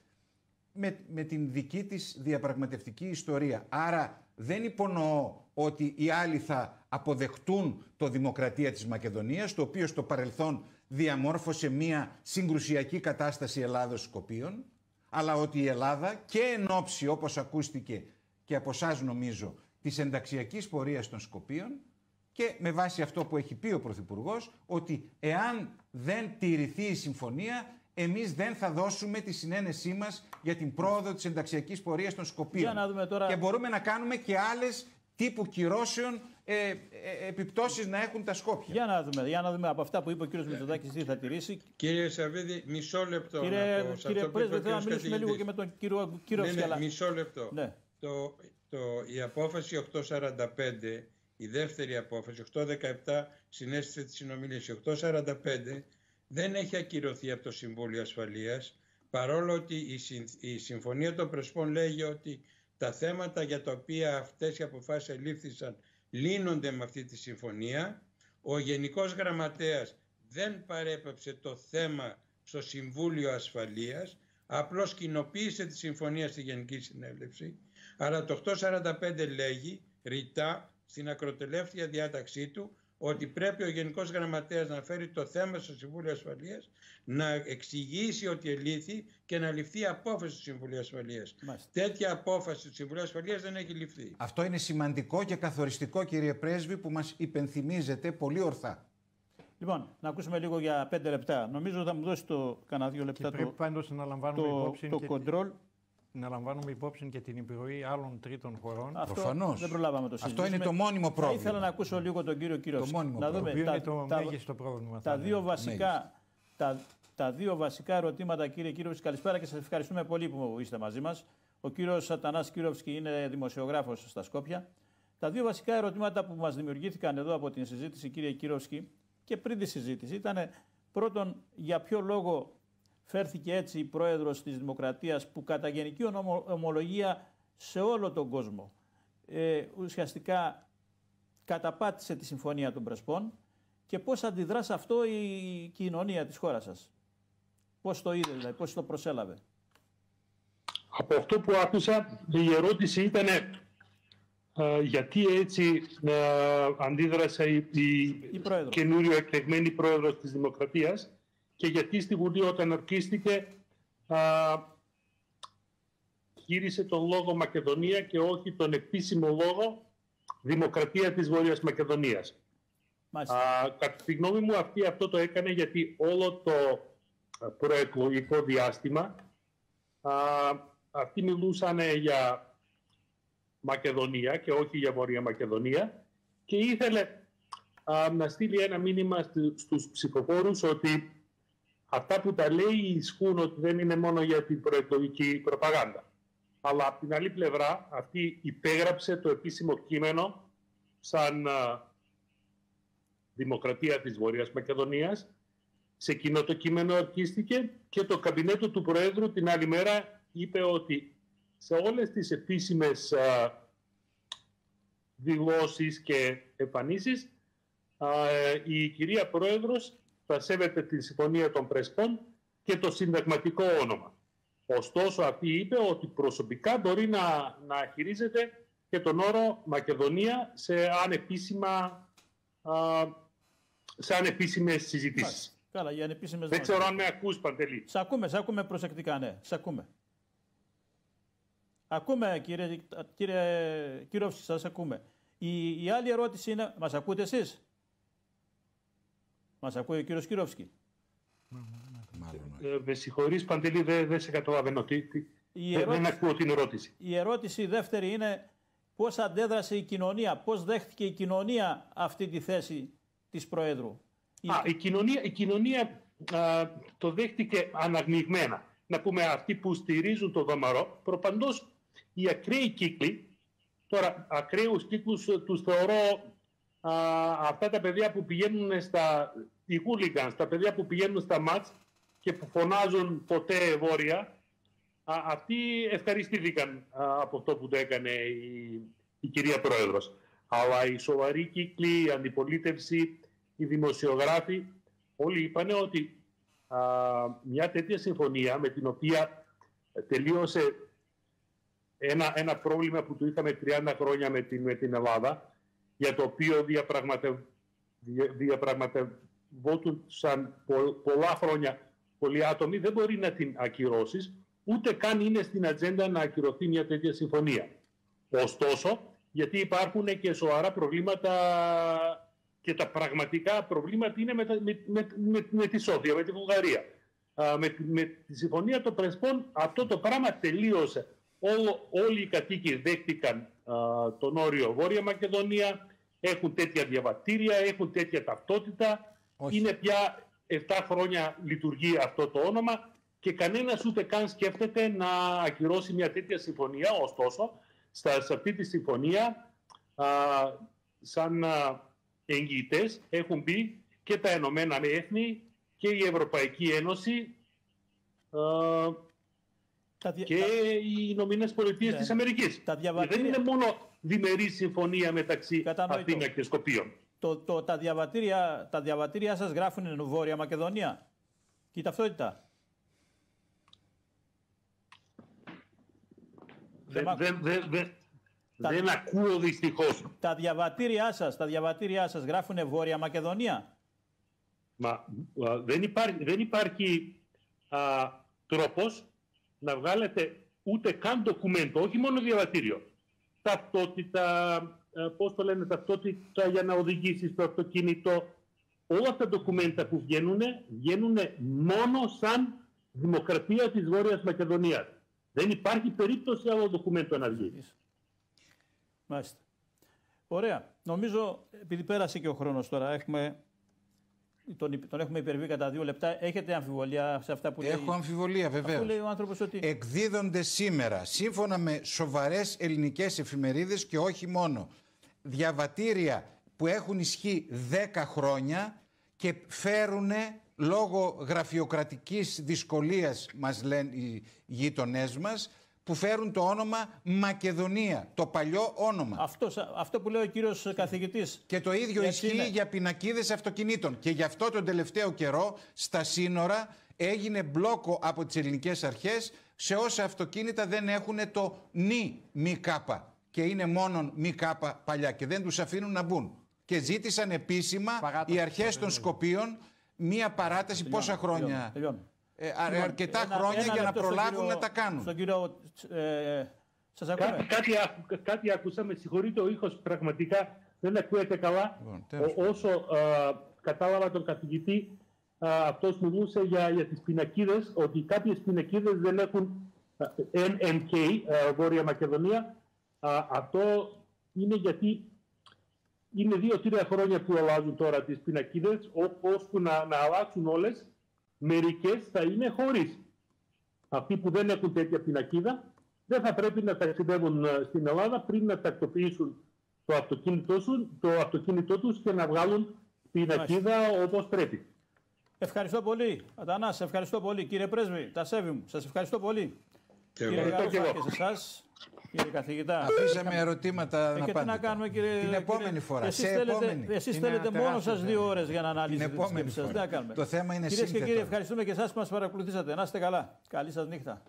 με, με την δική της διαπραγματευτική ιστορία. Άρα δεν υπονοώ ότι οι άλλοι θα αποδεχτούν το Δημοκρατία της Μακεδονίας, το οποίο στο παρελθόν διαμόρφωσε μία συγκρουσιακή κατάσταση Ελλάδος-Σκοπίων, αλλά ότι η Ελλάδα και εν όψη, όπως ακούστηκε και από εσάς νομίζω, της ενταξιακής πορείας των Σκοπίων και με βάση αυτό που έχει πει ο Πρωθυπουργός, ότι εάν δεν τηρηθεί η συμφωνία, εμείς δεν θα δώσουμε τη συνένεσή μας για την πρόοδο της ενταξιακής πορείας των Σκοπίων. Για να δούμε τώρα... Και μπορούμε να κάνουμε και άλλες τύπου κυρώσεων ε, ε, επιπτώσεις να έχουν τα Σκόπια. Για να δούμε, για να δούμε από αυτά που είπε ο κύριος Μητσοτάκης τι θα τηρήσει. Κύριε Σαββίδη, μισό λεπτό. Κύριε, κύριε Πρέσβη, θέλω να μιλήσουμε λίγο και με τον κύριο Κύροφσκι. Ναι, ναι, αλλά... μισό λεπτό. Ναι. Το, το, η απόφαση οκτώ σαράντα πέντε, η δεύτερη απόφαση, οκτώ δεκαεπτά συνέστησε τη συνομιλήση. οκτώ σαράντα πέντε δεν έχει ακυρωθεί από το Συμβούλιο Ασφαλείας, παρόλο ότι η, συν, η Συμφωνία των Πρεσπών λέγει ότι τα θέματα για τα οποία αυτές οι αποφάσεις ελήφθησαν λύνονται με αυτή τη συμφωνία. Ο Γενικός Γραμματέας δεν παρέπεψε το θέμα στο Συμβούλιο Ασφαλείας, απλώς κοινοποίησε τη συμφωνία στη Γενική Συνέλευση. Αλλά το οκτώ σαράντα πέντε λέγει ρητά στην ακροτελεύθερη διάταξή του ότι πρέπει ο Γενικός Γραμματέας να φέρει το θέμα στο Συμβούλιο Ασφαλείας, να εξηγήσει ότι ελήφθη και να ληφθεί απόφαση του Συμβουλίου Ασφαλείας. Μάλιστα. Τέτοια απόφαση του Συμβουλίου Ασφαλείας δεν έχει ληφθεί. Αυτό είναι σημαντικό και καθοριστικό, κύριε Πρέσβη, που μας υπενθυμίζετε πολύ ορθά. Λοιπόν, να ακούσουμε λίγο για πέντε λεπτά. Νομίζω θα μου δώσει το κανένα δύο λεπτά. Και πρέπει το, πάντως να λαμβάνουμε το, υπόψη το κοντρόλ. Να λαμβάνουμε υπόψη και την επιρροή άλλων τρίτων χωρών. Αυτό προφανώς. Δεν προλάβαμε το συζητήσουμε. Αυτό είναι το μόνιμο πρόβλημα. Θα ήθελα να ακούσω λίγο τον κύριο Κύροφσκι. Το μόνιμο να δούμε πρόβλημα. Τα, είναι το τα, μέγιστο πρόβλημα. Τα δύο, βασικά, τα, τα δύο βασικά ερωτήματα, κύριε Κύροφσκι, καλησπέρα και σας ευχαριστούμε πολύ που είστε μαζί μας. Ο κύριος Ατανάς Κύροφσκι είναι δημοσιογράφος στα Σκόπια. Τα δύο βασικά ερωτήματα που μας δημιουργήθηκαν εδώ από την συζήτηση, κύριε Κύροφσκι, και πριν τη συζήτηση, ήταν πρώτον για ποιο λόγο φέρθηκε έτσι η πρόεδρος της Δημοκρατίας, που κατά γενική ομολογία σε όλο τον κόσμο ε, ουσιαστικά καταπάτησε τη Συμφωνία των Πρεσπών, και πώς αντιδρά σε αυτό η κοινωνία της χώρας σας. Πώς το είδε, δηλαδή, πώς το προσέλαβε. Από αυτό που άκουσα, η ερώτηση ήταν ε, γιατί έτσι ε, αντίδρασε η, η καινούριο εκλεγμένη πρόεδρος της Δημοκρατίας, και γιατί στη Βουλή όταν ορκίστηκε α, γύρισε τον λόγο Μακεδονία και όχι τον επίσημο λόγο Δημοκρατία της Βόρειας Μακεδονίας. Α, κατά τη γνώμη μου αυτή, αυτό το έκανε γιατί όλο το προεκλογικό διάστημα α, αυτοί μιλούσαν για Μακεδονία και όχι για Βόρεια Μακεδονία, και ήθελε α, να στείλει ένα μήνυμα στους ψηφοφόρους ότι αυτά που τα λέει ισχύουν, ότι δεν είναι μόνο για την προεκλογική προπαγάνδα. Αλλά από την άλλη πλευρά, αυτή υπέγραψε το επίσημο κείμενο σαν α, Δημοκρατία της Βορειάς Μακεδονίας. Σε εκείνο το κείμενο ορκίστηκε, και το καμπινέτο του Προέδρου την άλλη μέρα είπε ότι σε όλες τις επίσημες α, δηλώσεις και εμφανίσεις α, η κυρία Πρόεδρος θα σέβεται τη Συμφωνία των Πρεσπών και το συνταγματικό όνομα. Ωστόσο, αυτή είπε ότι προσωπικά μπορεί να, να χειρίζεται και τον όρο Μακεδονία σε, ανεπίσημα, α, σε ανεπίσημες συζητήσεις. Καλά, για ανεπίσημες. Δεν ξέρω αν με ακούς, Παντελή. Σ' ακούμε, σ' ακούμε προσεκτικά, ναι. Σ' ακούμε. Ακούμε, κύριε, κύριε Κύροφσκι, σας ακούμε. Η, η άλλη ερώτηση είναι, μας ακούτε εσείς? Μας ακούει ο κύριος Κύροφσκι? Με συγχωρείς, Παντελή, δεν δε σε καταλαβαίνω. Δεν ακούω την ερώτηση. Η ερώτηση δεύτερη είναι πώς αντέδρασε η κοινωνία, πώς δέχτηκε η κοινωνία αυτή τη θέση της Προέδρου. Α, η... Η κοινωνία, η κοινωνία α, το δέχτηκε αναγνυγμένα. Να πούμε, αυτοί που στηρίζουν το Βαμαρό, προπαντός οι ακραίοι κύκλοι, τώρα ακραίους κύκλους τους θεωρώ... Α, αυτά τα παιδιά που πηγαίνουν στα οι hooligans, τα παιδιά που πηγαίνουν στα μάτς και που φωνάζουν ποτέ βόρεια, α, αυτοί ευχαριστήθηκαν α, από αυτό που το έκανε η, η κυρία Πρόεδρος. Αλλά οι σοβαροί κύκλοι, η αντιπολίτευση, οι δημοσιογράφοι, όλοι είπαν ότι α, μια τέτοια συμφωνία, με την οποία τελείωσε ένα, ένα πρόβλημα που του είχαμε τριάντα χρόνια με την, με την Ελλάδα, για το οποίο διαπραγματευ... διαπραγματευόντουσαν πο... πολλά χρόνια πολλοί άτομοι, δεν μπορεί να την ακυρώσεις, ούτε καν είναι στην ατζέντα να ακυρωθεί μια τέτοια συμφωνία. Ωστόσο, γιατί υπάρχουν και σοβαρά προβλήματα και τα πραγματικά προβλήματα είναι με, με, με, με, με τη Σόφια, με τη Βουλγαρία. Με, με τη Συμφωνία των Πρεσπών αυτό το πράγμα τελείωσε. Ό, όλοι οι κατοίκοι δέχτηκαν α, τον όριο Βόρεια Μακεδονία, έχουν τέτοια διαβατήρια, έχουν τέτοια ταυτότητα. Όχι. Είναι πια επτά χρόνια λειτουργεί αυτό το όνομα και κανένας ούτε καν σκέφτεται να ακυρώσει μια τέτοια συμφωνία. Ωστόσο, στα, σε αυτή τη συμφωνία α, σαν α, εγγυητές έχουν μπει και τα Ηνωμένα Έθνη και η Ευρωπαϊκή Ένωση α, τα δια... και τα... οι Ηνωμένες Πολιτείες ναι. της Αμερικής. Διαβατήρια... Δεν είναι μόνο διμερή συμφωνία μεταξύ Κατανοητό. Αθήνα και Σκοπίων. Το, το, τα, διαβατήρια, τα διαβατήρια σας γράφουν Βόρεια Μακεδονία και η ταυτότητα. Δεν, δεν, δεν, δεν, τα... δεν ακούω δυστυχώς. Τα διαβατήρια σας, τα διαβατήρια σας γράφουν Βόρεια Μακεδονία. Μα δεν υπάρχει, δεν υπάρχει α, τρόπος να βγάλετε ούτε καν ντοκουμέντο, όχι μόνο διαβατήριο. Ταυτότητα, πώς το λένε, ταυτότητα για να οδηγήσεις το αυτοκίνητο. Όλα τα ντοκουμέντα που βγαίνουν, βγαίνουν μόνο σαν δημοκρατία της Βόρειας Μακεδονίας. Δεν υπάρχει περίπτωση άλλο ντοκουμέντο να βγει. Μάλιστα. Ωραία. Νομίζω, επειδή πέρασε και ο χρόνος τώρα, έχουμε... Τον, τον έχουμε υπερβεί κατά δύο λεπτά. Έχετε αμφιβολία σε αυτά που λέει? Έχω αμφιβολία, βεβαίως. Λέει ο άνθρωπος ότι... Εκδίδονται σήμερα, σύμφωνα με σοβαρές ελληνικές εφημερίδες και όχι μόνο, διαβατήρια που έχουν ισχύ δέκα χρόνια και φέρουν λόγω γραφειοκρατικής δυσκολίας, μας λένε οι γείτονές μας, που φέρουν το όνομα Μακεδονία, το παλιό όνομα. Αυτό, αυτό που λέει ο κύριος καθηγητής. Και το ίδιο ισχύει είναι... για πινακίδες αυτοκινήτων. Και γι' αυτό τον τελευταίο καιρό στα σύνορα έγινε μπλόκο από τις ελληνικές αρχές σε όσα αυτοκίνητα δεν έχουν το νι μη κάπα. Και είναι μόνον μη κάπα παλιά και δεν τους αφήνουν να μπουν. Και ζήτησαν επίσημα Παγάτα. οι αρχές των Σκοπίων μία παράταση τελειώνω, πόσα χρόνια... Τελειώνω, τελειώνω. Ε, αρκετά ένα, χρόνια ένα για να προλάβουν κύριο, να τα κάνουν. Στον κύριο, ε, σας κάτι, κάτι, κάτι άκουσα, με συγχωρείτε, ο ήχος πραγματικά δεν ακούγεται καλά. Λοιπόν, ο, όσο α, κατάλαβα τον καθηγητή, α, αυτός μιλούσε για, για τις πινακίδες, ότι κάποιες πινακίδες δεν έχουν εν εν κέι, Βόρεια Μακεδονία. Α, αυτό είναι γιατί είναι δύο-τρία χρόνια που αλλάζουν τώρα τις πινακίδες, ώσπου να, να αλλάξουν όλες. Μερικές θα είναι χωρίς. Αυτοί που δεν έχουν τέτοια πινακίδα δεν θα πρέπει να ταξιδεύουν στην Ελλάδα πριν να τακτοποιήσουν το αυτοκίνητό, σου, το αυτοκίνητό τους και να βγάλουν πινακίδα όπως πρέπει. Ευχαριστώ πολύ. Αντανάς, ευχαριστώ πολύ. Κύριε Πρέσβη, τα σέβη μου. Σας ευχαριστώ πολύ. Και κύριε Γαρούφα και, και σε εσάς, κύριε καθηγητά. Αφήσαμε ερωτήματα να απαντήσουμε. Να κάνουμε, κύριε, την επόμενη κύριε, φορά. Εσείς θέλετε, εσείς θέλετε μόνο σας δύο ώρες για να αναλύσετε την επόμενη φορά. Το θέμα είναι σύνθετο. Κυρίες και κύριοι, ευχαριστούμε και εσάς που μας παρακολουθήσατε. Να είστε καλά. Καλή σας νύχτα.